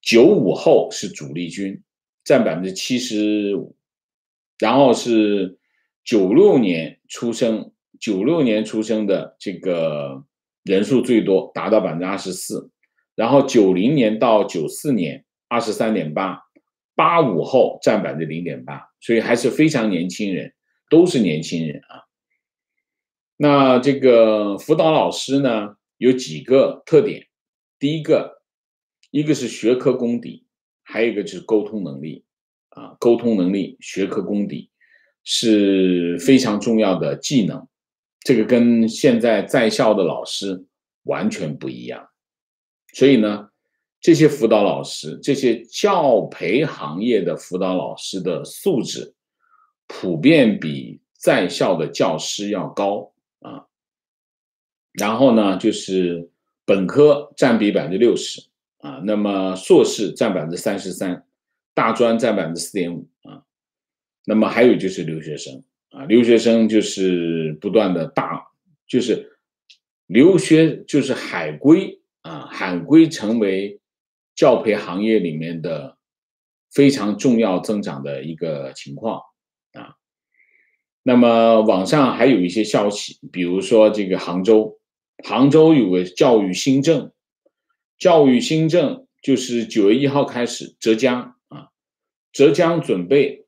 九五后是主力军，占 百分之七十五, 然后是九六年出生 ,九六年出生的这个人数最多，达到 百分之二十四, 然后九零年到九四年 百分之二十三点八, 八五后占 百分之零点八, 所以还是非常年轻人，都是年轻人啊。那这个辅导老师呢有几个特点，第一个，一个是学科功底，还有一个就是沟通能力啊，沟通能力、学科功底是非常重要的技能，这个跟现在在校的老师完全不一样。所以呢，这些辅导老师，这些教培行业的辅导老师的素质，普遍比在校的教师要高啊。然后呢，就是本科占比 百分之六十 啊，那么硕士占 百分之三十三, 大专占 百分之四点五 啊，那么还有就是留学生啊，留学生就是不断的大，就是留学就是海归啊，海归成为教培行业里面的非常重要增长的一个情况啊。那么网上还有一些消息，比如说这个杭州。杭州有个教育新政，教育新政就是九月一号开始，浙江啊，浙江准备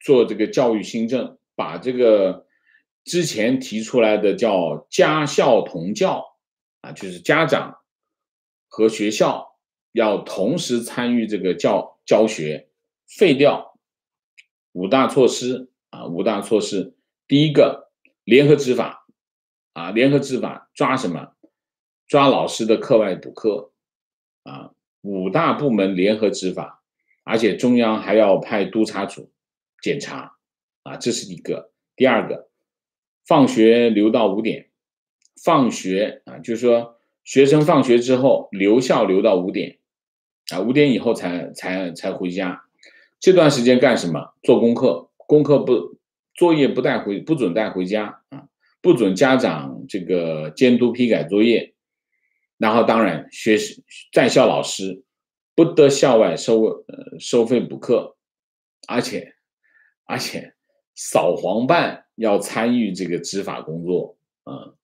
做这个教育新政，把这个之前提出来的叫家校同教啊，就是家长和学校要同时参与这个教教学，废掉五大措施啊，五大措施，第一个联合执法。啊，联合执法抓什么？抓老师的课外补课啊！五大部门联合执法，而且中央还要派督察组检查啊，这是一个。第二个，放学留到五点，放学啊，就是说学生放学之后留校留到五点啊，五点以后才才才回家。这段时间干什么？做功课，功课不作业不带回，不准带回家啊。不准家长这个监督批改作业，然后当然学在校老师不得校外收呃收费补课，而且而且扫黄办要参与这个执法工作啊、嗯。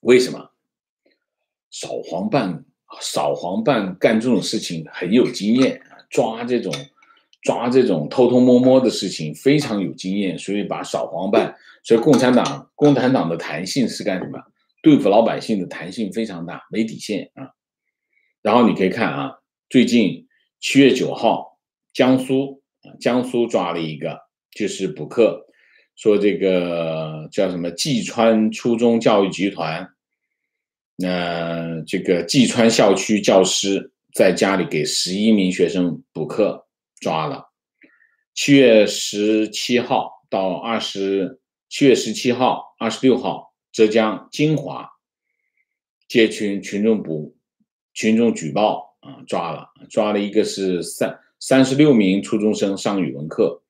为什么？扫黄办扫黄办干这种事情很有经验，抓这种。抓这种偷偷摸摸的事情非常有经验，所以把扫黄办，所以共产党共产党的弹性是干什么？对付老百姓的弹性非常大，没底线啊。然后你可以看啊，最近七月九号江苏江苏抓了一个，就是补课，说这个叫什么济川初中教育集团，那、呃、这个济川校区教师在家里给十一名学生补课抓了。七月十七号到二十， 七月十七号、二十六号，浙江金华街区群众补群众举报啊，抓了抓了一个是三三十六名初中生上语文课。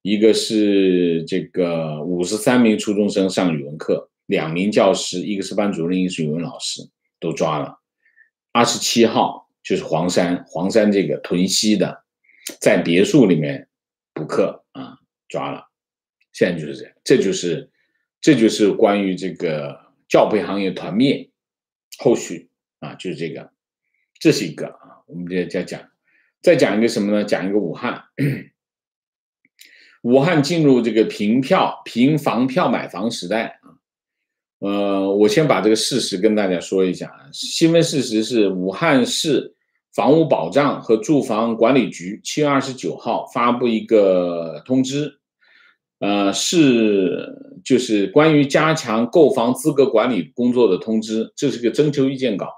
一个是这个五十三名初中生上语文课，两名教师，一个是班主任，一个是语文老师，都抓了。二十七号就是黄山，黄山这个屯溪的，在别墅里面补课啊，抓了。现在就是这样，这就是这就是关于这个教培行业团灭后续啊，就是这个，这是一个啊，我们再讲，再讲一个什么呢？讲一个武汉。武汉进入这个平票、平房票买房时代啊，呃，我先把这个事实跟大家说一下啊。新闻事实是，武汉市房屋保障和住房管理局七月二十九号发布一个通知，呃，是就是关于加强购房资格管理工作的通知，这是个征求意见稿，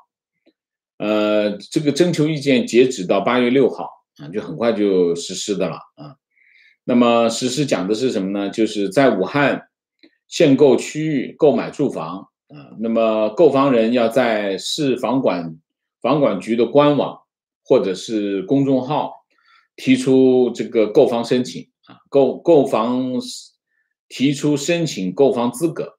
呃，这个征求意见截止到八月六号啊，就很快就实施的了啊。那么实施讲的是什么呢？就是在武汉限购区域购买住房啊，那么购房人要在市房管房管局的官网或者是公众号提出这个购房申请啊，购购房提出申请购房资格，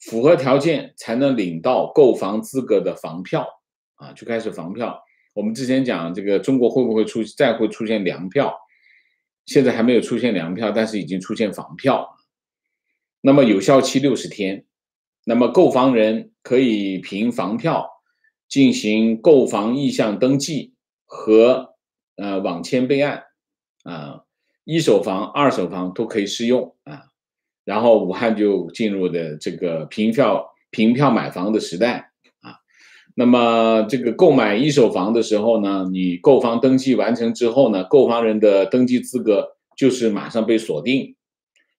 符合条件才能领到购房资格的房票啊，就开始房票。我们之前讲这个中国会不会出再会出现粮票？现在还没有出现粮票，但是已经出现房票。那么有效期六十天，那么购房人可以凭房票进行购房意向登记和呃网签备案啊，一手房、二手房都可以适用啊。然后武汉就进入的这个凭票凭票买房的时代啊。那么这个购买一手房的时候呢，你购房登记完成之后呢，购房人的登记资格就是马上被锁定，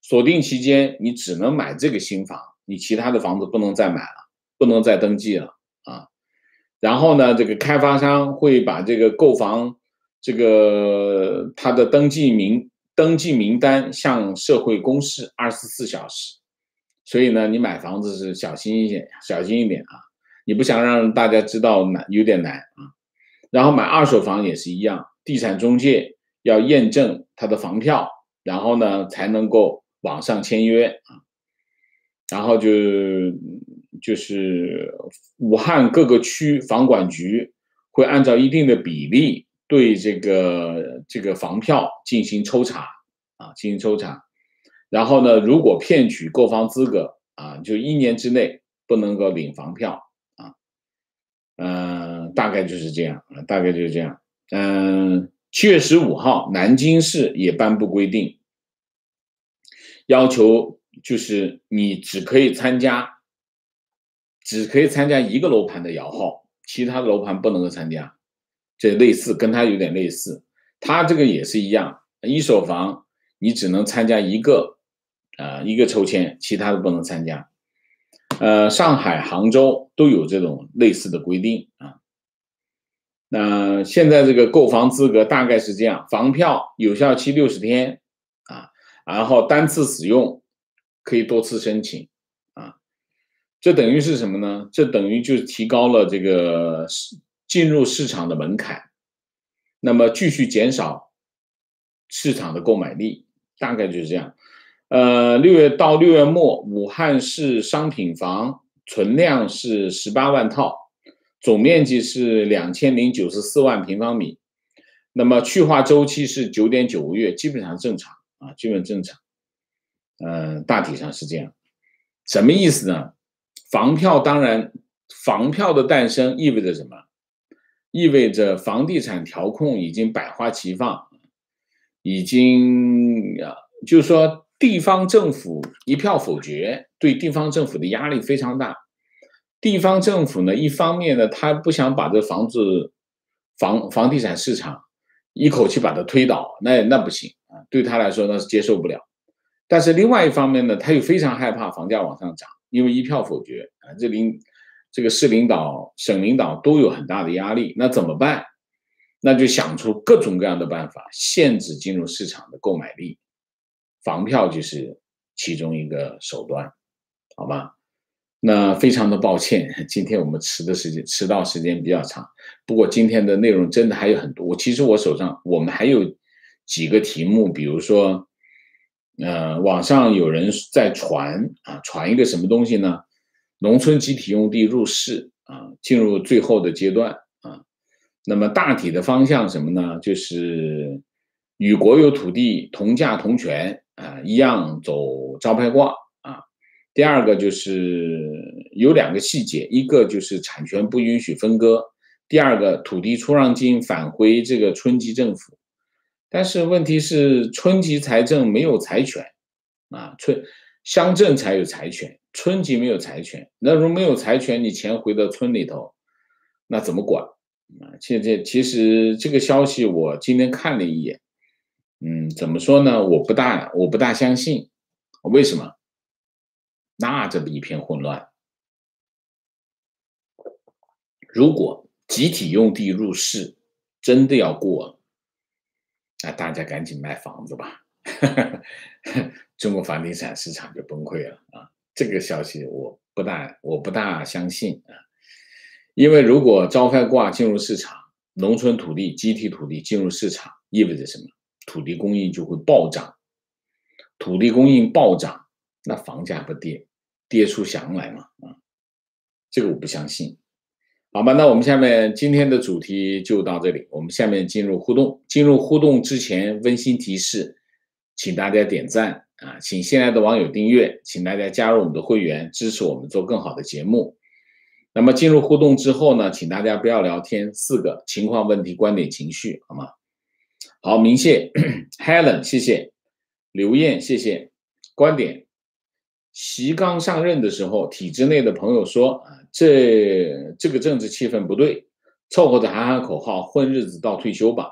锁定期间你只能买这个新房，你其他的房子不能再买了，不能再登记了啊。然后呢，这个开发商会把这个购房这个他的登记名登记名单向社会公示二十四小时，所以呢，你买房子是小心一点，小心一点啊。你不想让大家知道难，有点难啊。然后买二手房也是一样，地产中介要验证他的房票，然后呢才能够网上签约啊。然后就就是武汉各个区房管局会按照一定的比例对这个这个房票进行抽查啊，进行抽查。然后呢，如果骗取购房资格啊，就一年之内不能够领房票。嗯、呃，大概就是这样，大概就是这样。嗯、呃，七月十五号，南京市也颁布规定，要求就是你只可以参加，只可以参加一个楼盘的摇号，其他的楼盘不能够参加。这类似，跟它有点类似，它这个也是一样，一手房你只能参加一个，呃，一个抽签，其他的不能参加。呃，上海、杭州都有这种类似的规定啊。那、呃、现在这个购房资格大概是这样：房票有效期六十天啊，然后单次使用，可以多次申请啊。这等于是什么呢？这等于就提高了这个进入市场的门槛，那么继续减少市场的购买力，大概就是这样。呃，六月到六月末，武汉市商品房存量是十八万套，总面积是两千零九十四万平方米，那么去化周期是 九点九个月，基本上正常啊，基本正常。呃，大体上是这样。什么意思呢？房票当然，房票的诞生意味着什么？意味着房地产调控已经百花齐放，已经啊，就是说，地方政府一票否决，对地方政府的压力非常大。地方政府呢，一方面呢，他不想把这房子、房房地产市场一口气把它推倒，那那不行啊，对他来说那是接受不了。但是另外一方面呢，他又非常害怕房价往上涨，因为一票否决啊，这领这个市领导、省领导都有很大的压力，那怎么办？那就想出各种各样的办法，限制金融市场的购买力，房票就是其中一个手段，好吧？那非常的抱歉，今天我们迟的时间迟到时间比较长，不过今天的内容真的还有很多。我其实我手上我们还有几个题目，比如说，呃，网上有人在传啊，传一个什么东西呢？农村集体用地入市啊，进入最后的阶段啊。那么大体的方向什么呢？就是与国有土地同价同权啊，一样走招牌挂。第二个就是有两个细节，一个就是产权不允许分割，第二个土地出让金返回这个村级政府，但是问题是村级财政没有财权啊，村乡镇才有财权，村级没有财权。那如果没有财权，你钱回到村里头，那怎么管啊？现在其实这个消息我今天看了一眼，嗯，怎么说呢？我不大我不大相信，为什么？那这一片混乱。如果集体用地入市真的要过了，那大家赶紧卖房子吧，呵呵，中国房地产市场就崩溃了啊！这个消息我不大我不大相信啊，因为如果招牌挂进入市场，农村土地、集体土地进入市场，意味着什么？土地供应就会暴涨，土地供应暴涨。那房价不跌，跌出翔来嘛？啊，这个我不相信。好吧，那我们下面今天的主题就到这里，我们下面进入互动。进入互动之前，温馨提示，请大家点赞啊，请新来的网友订阅，请大家加入我们的会员，支持我们做更好的节目。那么进入互动之后呢，请大家不要聊天，四个情况、问题、观点、情绪，好吗？好，明谢Helen， 谢谢刘燕，谢谢观点。习刚上任的时候，体制内的朋友说啊，这这个政治气氛不对，凑合着喊喊口号混日子到退休吧。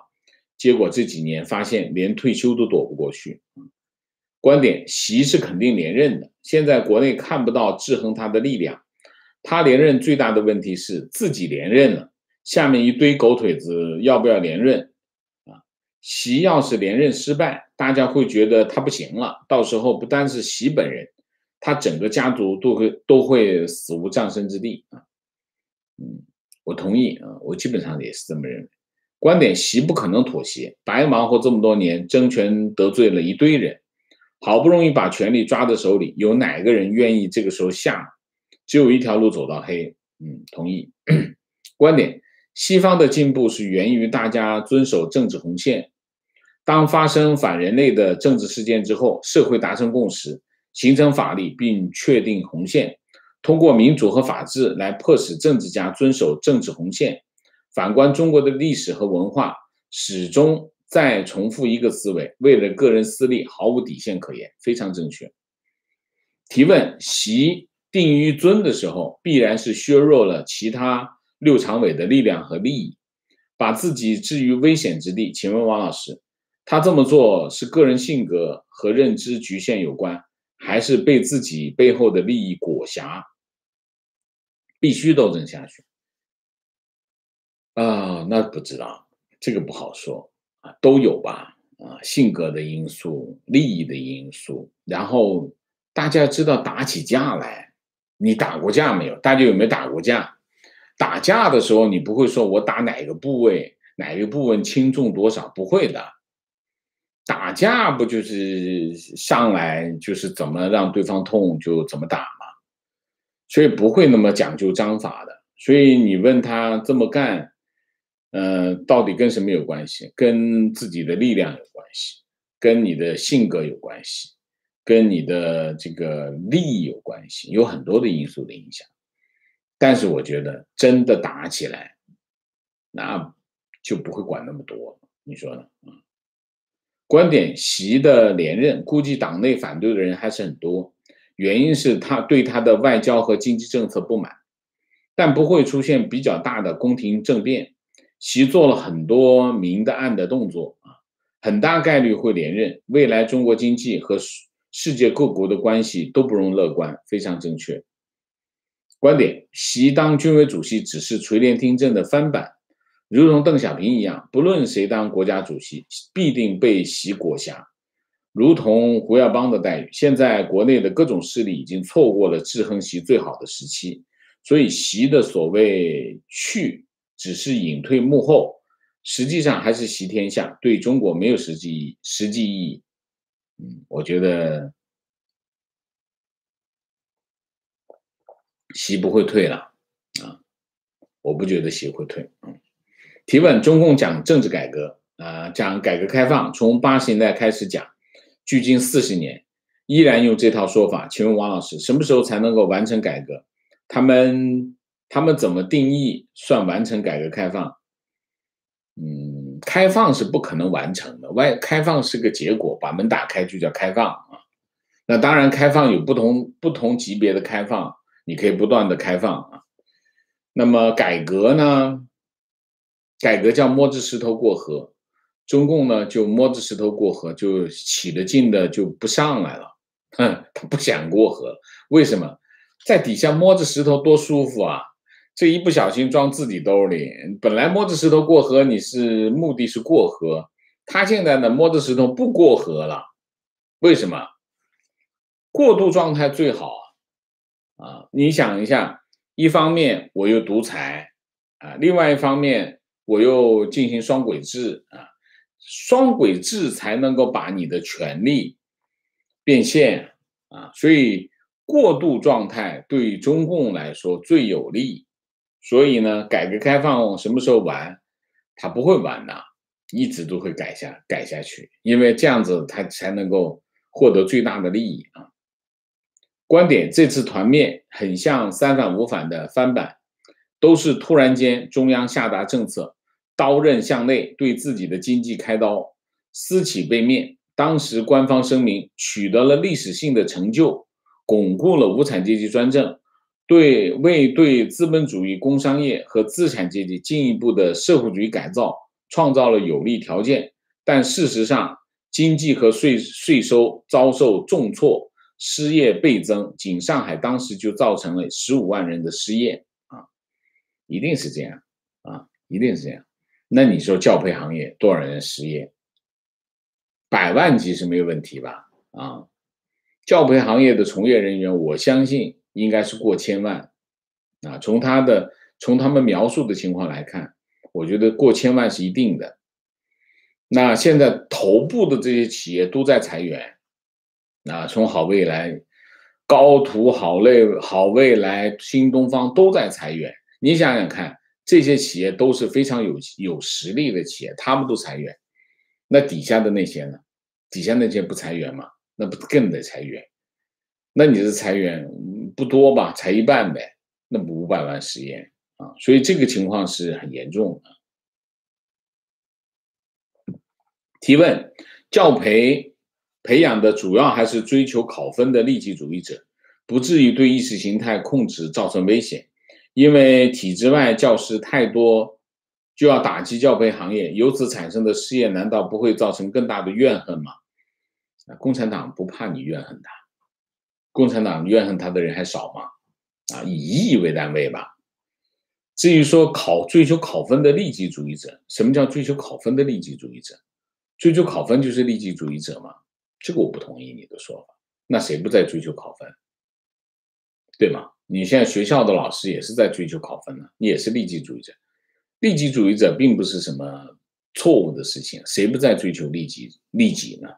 结果这几年发现连退休都躲不过去。观点，习是肯定连任的，现在国内看不到制衡他的力量。他连任最大的问题是自己连任了，下面一堆狗腿子要不要连任啊？习要是连任失败，大家会觉得他不行了，到时候不单是习本人，他整个家族都会都会死无葬身之地啊！嗯，我同意啊，我基本上也是这么认为。观点，习不可能妥协，白忙活这么多年，争权得罪了一堆人，好不容易把权力抓在手里，有哪个人愿意这个时候下？只有一条路走到黑。嗯，同意。观点，西方的进步是源于大家遵守政治红线，当发生反人类的政治事件之后，社会达成共识。形成法律并确定红线，通过民主和法治来迫使政治家遵守政治红线。反观中国的历史和文化，始终在重复一个思维，为了个人私利毫无底线可言，非常正确。提问，习定于尊的时候，必然是削弱了其他六常委的力量和利益，把自己置于危险之地。请问王老师，他这么做是个人性格和认知局限有关，还是被自己背后的利益裹挟，必须斗争下去啊？那不知道，这个不好说啊，都有吧啊，性格的因素、利益的因素，然后大家知道打起架来，你打过架没有？大家有没有打过架？打架的时候，你不会说我打哪个部位，哪个部位轻重多少，不会的。打架不就是上来就是怎么让对方痛就怎么打嘛，所以不会那么讲究章法的。所以你问他这么干，呃，到底跟什么有关系？跟自己的力量有关系，跟你的性格有关系，跟你的这个利益有关系，有很多的因素的影响。但是我觉得真的打起来，那就不会管那么多，你说呢？嗯。观点，习的连任估计党内反对的人还是很多，原因是他对他的外交和经济政策不满，但不会出现比较大的宫廷政变。习做了很多明的暗的动作，很大概率会连任，未来中国经济和世界各国的关系都不容乐观，非常正确。观点：习当军委主席只是垂帘听政的翻版，如同邓小平一样，不论谁当国家主席，必定被习裹挟，如同胡耀邦的待遇。现在国内的各种势力已经错过了制衡习最好的时期，所以习的所谓去只是隐退幕后，实际上还是习天下，对中国没有实际意义。实际意义，嗯，我觉得习不会退了啊，我不觉得习会退。嗯，提问：中共讲政治改革啊、呃，讲改革开放，从八十年代开始讲，距今四十年，依然用这套说法。请问王老师，什么时候才能够完成改革？他们他们怎么定义算完成改革开放？嗯，开放是不可能完成的，外开放是个结果，把门打开就叫开放啊。那当然，开放有不同不同级别的开放，你可以不断的开放啊。那么改革呢？改革叫摸着石头过河，中共呢就摸着石头过河，就起得劲的就不上来了，哼，他不想过河，为什么？在底下摸着石头多舒服啊！这一不小心装自己兜里，本来摸着石头过河，你是目的是过河，他现在呢摸着石头不过河了，为什么？过渡状态最好啊！你想一下，一方面我又独裁啊，另外一方面我又进行双轨制啊，双轨制才能够把你的权力变现啊，所以过渡状态对于中共来说最有利。所以呢，改革开放什么时候完？他不会完的，一直都会改下改下去，因为这样子他才能够获得最大的利益啊。观点：这次团灭很像三反五反的翻版，都是突然间中央下达政策，刀刃向内，对自己的经济开刀，私企被灭。当时官方声明取得了历史性的成就，巩固了无产阶级专政。对为对资本主义工商业和资产阶级进一步的社会主义改造创造了有利条件，但事实上经济和税税收遭受重挫，失业倍增，仅上海当时就造成了十五万人的失业啊，一定是这样啊，一定是这样。那你说教培行业多少人失业？百万级是没有问题吧？啊，教培行业的从业人员，我相信应该是过千万啊！从他的从他们描述的情况来看，我觉得过千万是一定的。那现在头部的这些企业都在裁员啊，从好未来、高途、好类、好未来、新东方都在裁员。你想想看，这些企业都是非常有有实力的企业，他们都裁员，那底下的那些呢？底下那些不裁员吗？那不更得裁员？那你的裁员不多吧，裁一半呗，那么五百万失业啊，所以这个情况是很严重的。提问：教培培养的主要还是追求考分的利己主义者，不至于对意识形态控制造成危险，因为体制外教师太多，就要打击教培行业，由此产生的失业难道不会造成更大的怨恨吗？共产党不怕你怨恨他，共产党怨恨他的人还少吗？啊，以亿为单位吧。至于说考追求考分的利己主义者，什么叫追求考分的利己主义者？追求考分就是利己主义者吗？这个我不同意你的说法。那谁不在追求考分？对吗？你现在学校的老师也是在追求考分呢，你也是利己主义者。利己主义者并不是什么错误的事情，谁不在追求利己利己呢？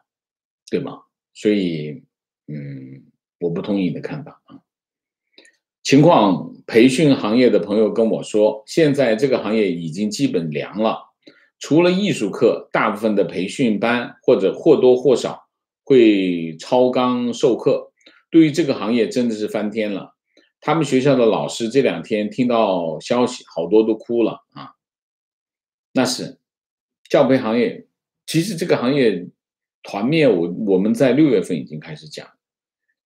对吗？所以，嗯，我不同意你的看法啊。情况：培训行业的朋友跟我说，现在这个行业已经基本凉了，除了艺术课，大部分的培训班或者或多或少会超纲授课。对于这个行业真的是翻天了。他们学校的老师这两天听到消息，好多都哭了啊。那是教培行业，其实这个行业团灭，我我们在六月份已经开始讲，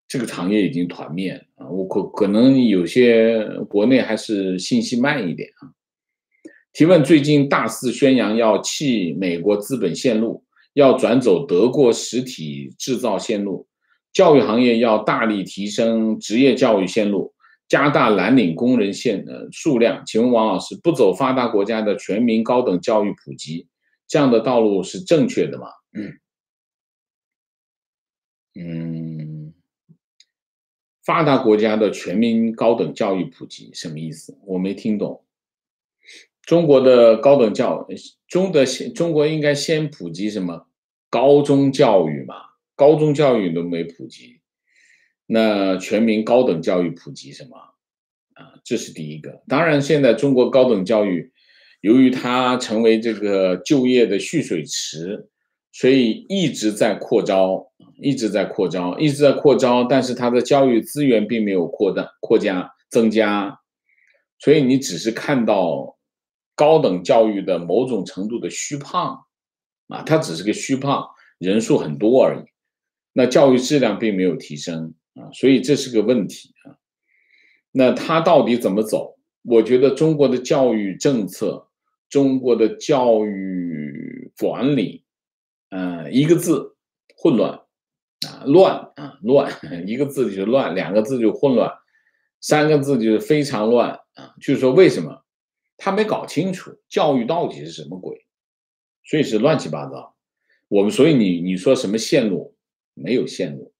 这个行业已经团灭啊！我可可能有些国内还是信息慢一点啊。提问：最近大肆宣扬要弃美国资本线路，要转走德国实体制造线路，教育行业要大力提升职业教育线路，加大蓝领工人线呃数量。请问王老师，不走发达国家的全民高等教育普及，这样的道路是正确的吗？嗯。嗯，发达国家的全民高等教育普及什么意思？我没听懂。中国的高等教育，中的中国应该先普及什么？高中教育嘛，高中教育都没普及，那全民高等教育普及什么？啊，这是第一个。当然，现在中国高等教育，由于它成为这个就业的蓄水池。所以一直在扩招，一直在扩招，一直在扩招，但是它的教育资源并没有扩大、扩加、增加，所以你只是看到高等教育的某种程度的虚胖，啊，它只是个虚胖，人数很多而已，那教育质量并没有提升啊，所以这是个问题啊。那它到底怎么走？我觉得中国的教育政策、中国的教育管理。呃，一个字，混乱啊，乱啊，乱，一个字就乱，两个字就混乱，三个字就是非常乱啊。就是说，为什么他没搞清楚教育到底是什么鬼，所以是乱七八糟。我们所以你你说什么线路没有线路，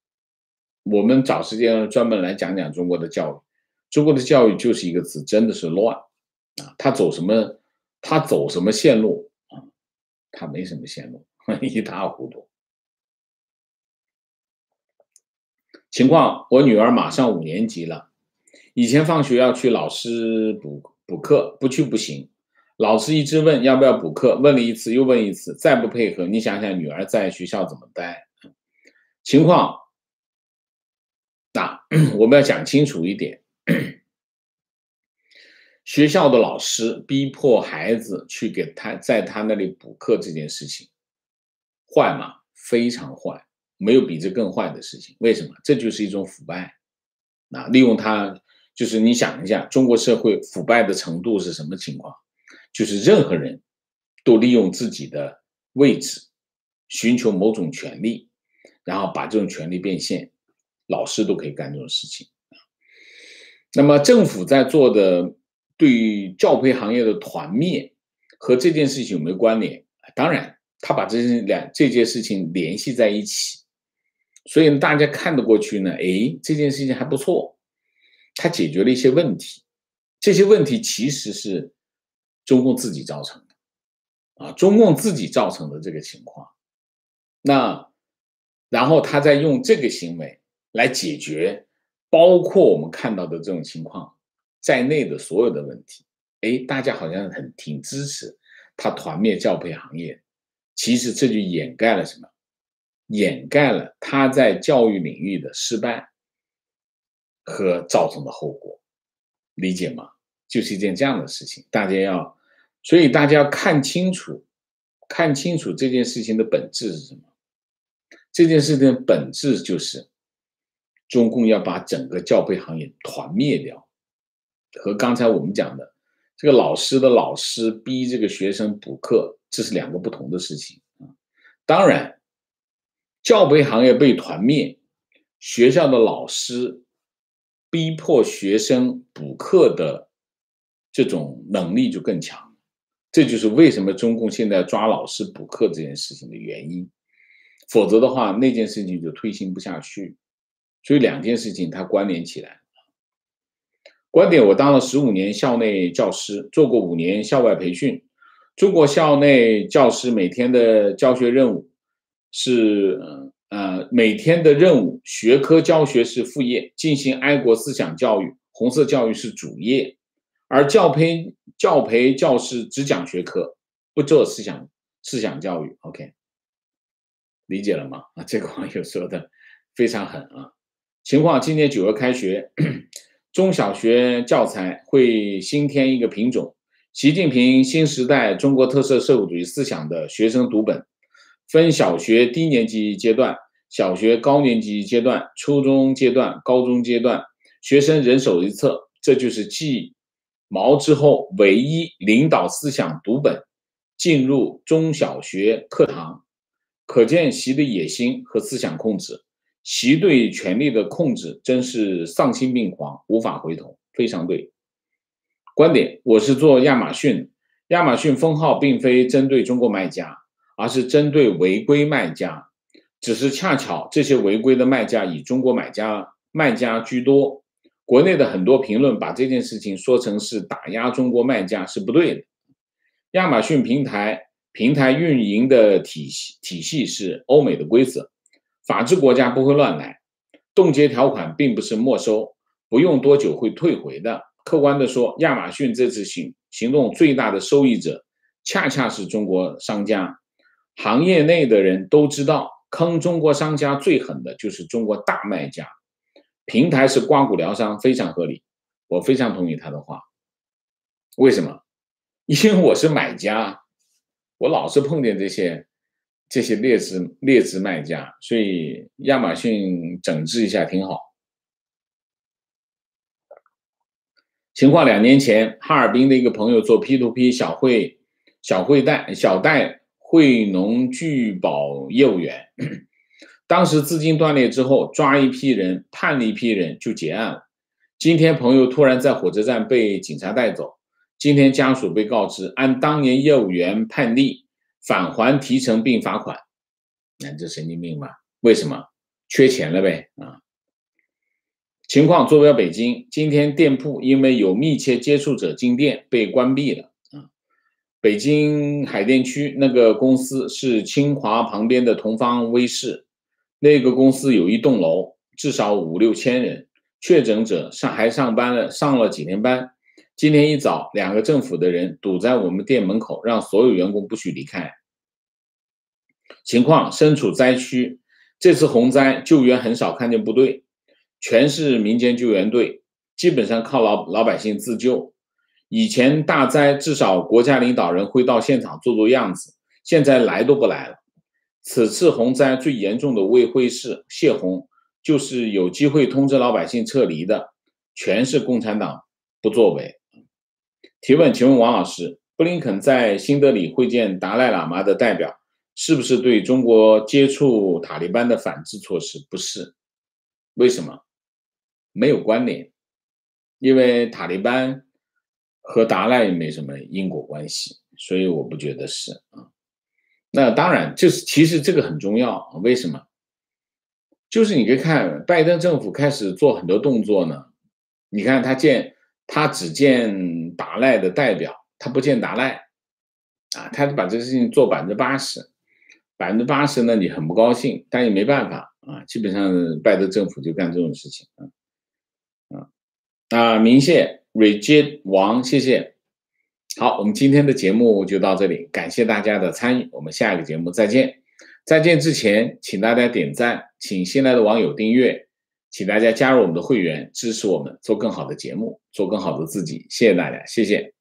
我们找时间专门来讲讲中国的教育。中国的教育就是一个字，真的是乱啊。他走什么，他走什么线路啊？他没什么线路。一塌糊涂。情况，我女儿马上五年级了，以前放学要去老师补补课，不去不行。老师一直问要不要补课，问了一次又问一次，再不配合，你想想女儿在学校怎么待？情况，那我们要讲清楚一点，学校的老师逼迫孩子去给他在他那里补课这件事情。坏嘛，非常坏，没有比这更坏的事情。为什么？这就是一种腐败啊！利用它，就是你想一下，中国社会腐败的程度是什么情况？就是任何人都利用自己的位置，寻求某种权利，然后把这种权利变现。老师都可以干这种事情。那么政府在做的对教培行业的团灭和这件事情有没有关联？当然。他把这两这件事情联系在一起，所以大家看得过去呢。哎，这件事情还不错，他解决了一些问题，这些问题其实是中共自己造成的啊，中共自己造成的这个情况。那然后他再用这个行为来解决包括我们看到的这种情况在内的所有的问题。哎，大家好像很挺支持他团灭教培行业。其实这就掩盖了什么？掩盖了他在教育领域的失败和造成的后果，理解吗？就是一件这样的事情，大家要，所以大家要看清楚，看清楚这件事情的本质是什么？这件事情的本质就是中共要把整个教培行业团灭掉，和刚才我们讲的这个老师的老师逼这个学生补课。这是两个不同的事情啊！当然，教培行业被团灭，学校的老师逼迫学生补课的这种能力就更强。这就是为什么中共现在抓老师补课这件事情的原因。否则的话，那件事情就推行不下去。所以两件事情它关联起来。观点：我当了十五年校内教师，做过五年校外培训。中国校内教师每天的教学任务是呃每天的任务，学科教学是副业，进行爱国思想教育、红色教育是主业，而教培教培教师只讲学科，不做思想思想教育。OK， 理解了吗？啊，这个网友说的非常狠啊！情况：今年九月开学，中小学教材会新添一个品种。习近平新时代中国特色社会主义思想的学生读本，分小学低年级阶段、小学高年级阶段、初中阶段、高中阶段，学生人手一册，这就是继毛之后唯一领导思想读本进入中小学课堂，可见习的野心和思想控制。其对权力的控制真是丧心病狂，无法回头。非常对。观点，我是做亚马逊。亚马逊封号并非针对中国卖家，而是针对违规卖家，只是恰巧这些违规的卖家以中国买家卖家居多。国内的很多评论把这件事情说成是打压中国卖家，是不对的。亚马逊平台平台运营的体系体系是欧美的规则，法治国家不会乱来。冻结条款并不是没收，不用多久会退回的。客观的说，亚马逊这次行行动最大的受益者，恰恰是中国商家。行业内的人都知道，坑中国商家最狠的就是中国大卖家。平台是刮骨疗伤，非常合理。我非常同意他的话。为什么？因为我是买家，我老是碰见这些这些劣质劣质卖家，所以亚马逊整治一下挺好。情况两年前，哈尔滨的一个朋友做 P to P 小会小会贷小贷惠农聚保业务员，当时资金断裂之后，抓一批人判了一批人就结案了。今天朋友突然在火车站被警察带走，今天家属被告知按当年业务员判例返还提成并罚款。那这神经病吧？为什么？缺钱了呗啊！情况坐标北京，今天店铺因为有密切接触者进店被关闭了啊。北京海淀区那个公司是清华旁边的同方威视，那个公司有一栋楼，至少五六千人，确诊者上还上班了，上了几天班。今天一早，两个政府的人堵在我们店门口，让所有员工不许离开。情况身处灾区，这次洪灾救援很少看见部队，全是民间救援队，基本上靠老老百姓自救。以前大灾至少国家领导人会到现场做做样子，现在来都不来了。此次洪灾最严重的卫会是泄洪，就是有机会通知老百姓撤离的，全是共产党不作为。提问，请问王老师，布林肯在新德里会见达赖喇嘛的代表，是不是对中国接触塔利班的反制措施？不是。为什么？没有关联，因为塔利班和达赖没什么因果关系，所以我不觉得是啊。那当然，就是其实这个很重要，为什么？就是你可以看拜登政府开始做很多动作呢。你看他见他只见达赖的代表，他不见达赖啊，他把这个事情做百分之八十，百分之八十呢你很不高兴，但也没办法啊。基本上拜登政府就干这种事情啊啊啊！明谢 Reject 王，谢谢。好，我们今天的节目就到这里，感谢大家的参与，我们下一个节目再见。再见之前，请大家点赞，请新来的网友订阅，请大家加入我们的会员，支持我们做更好的节目，做更好的自己。谢谢大家，谢谢。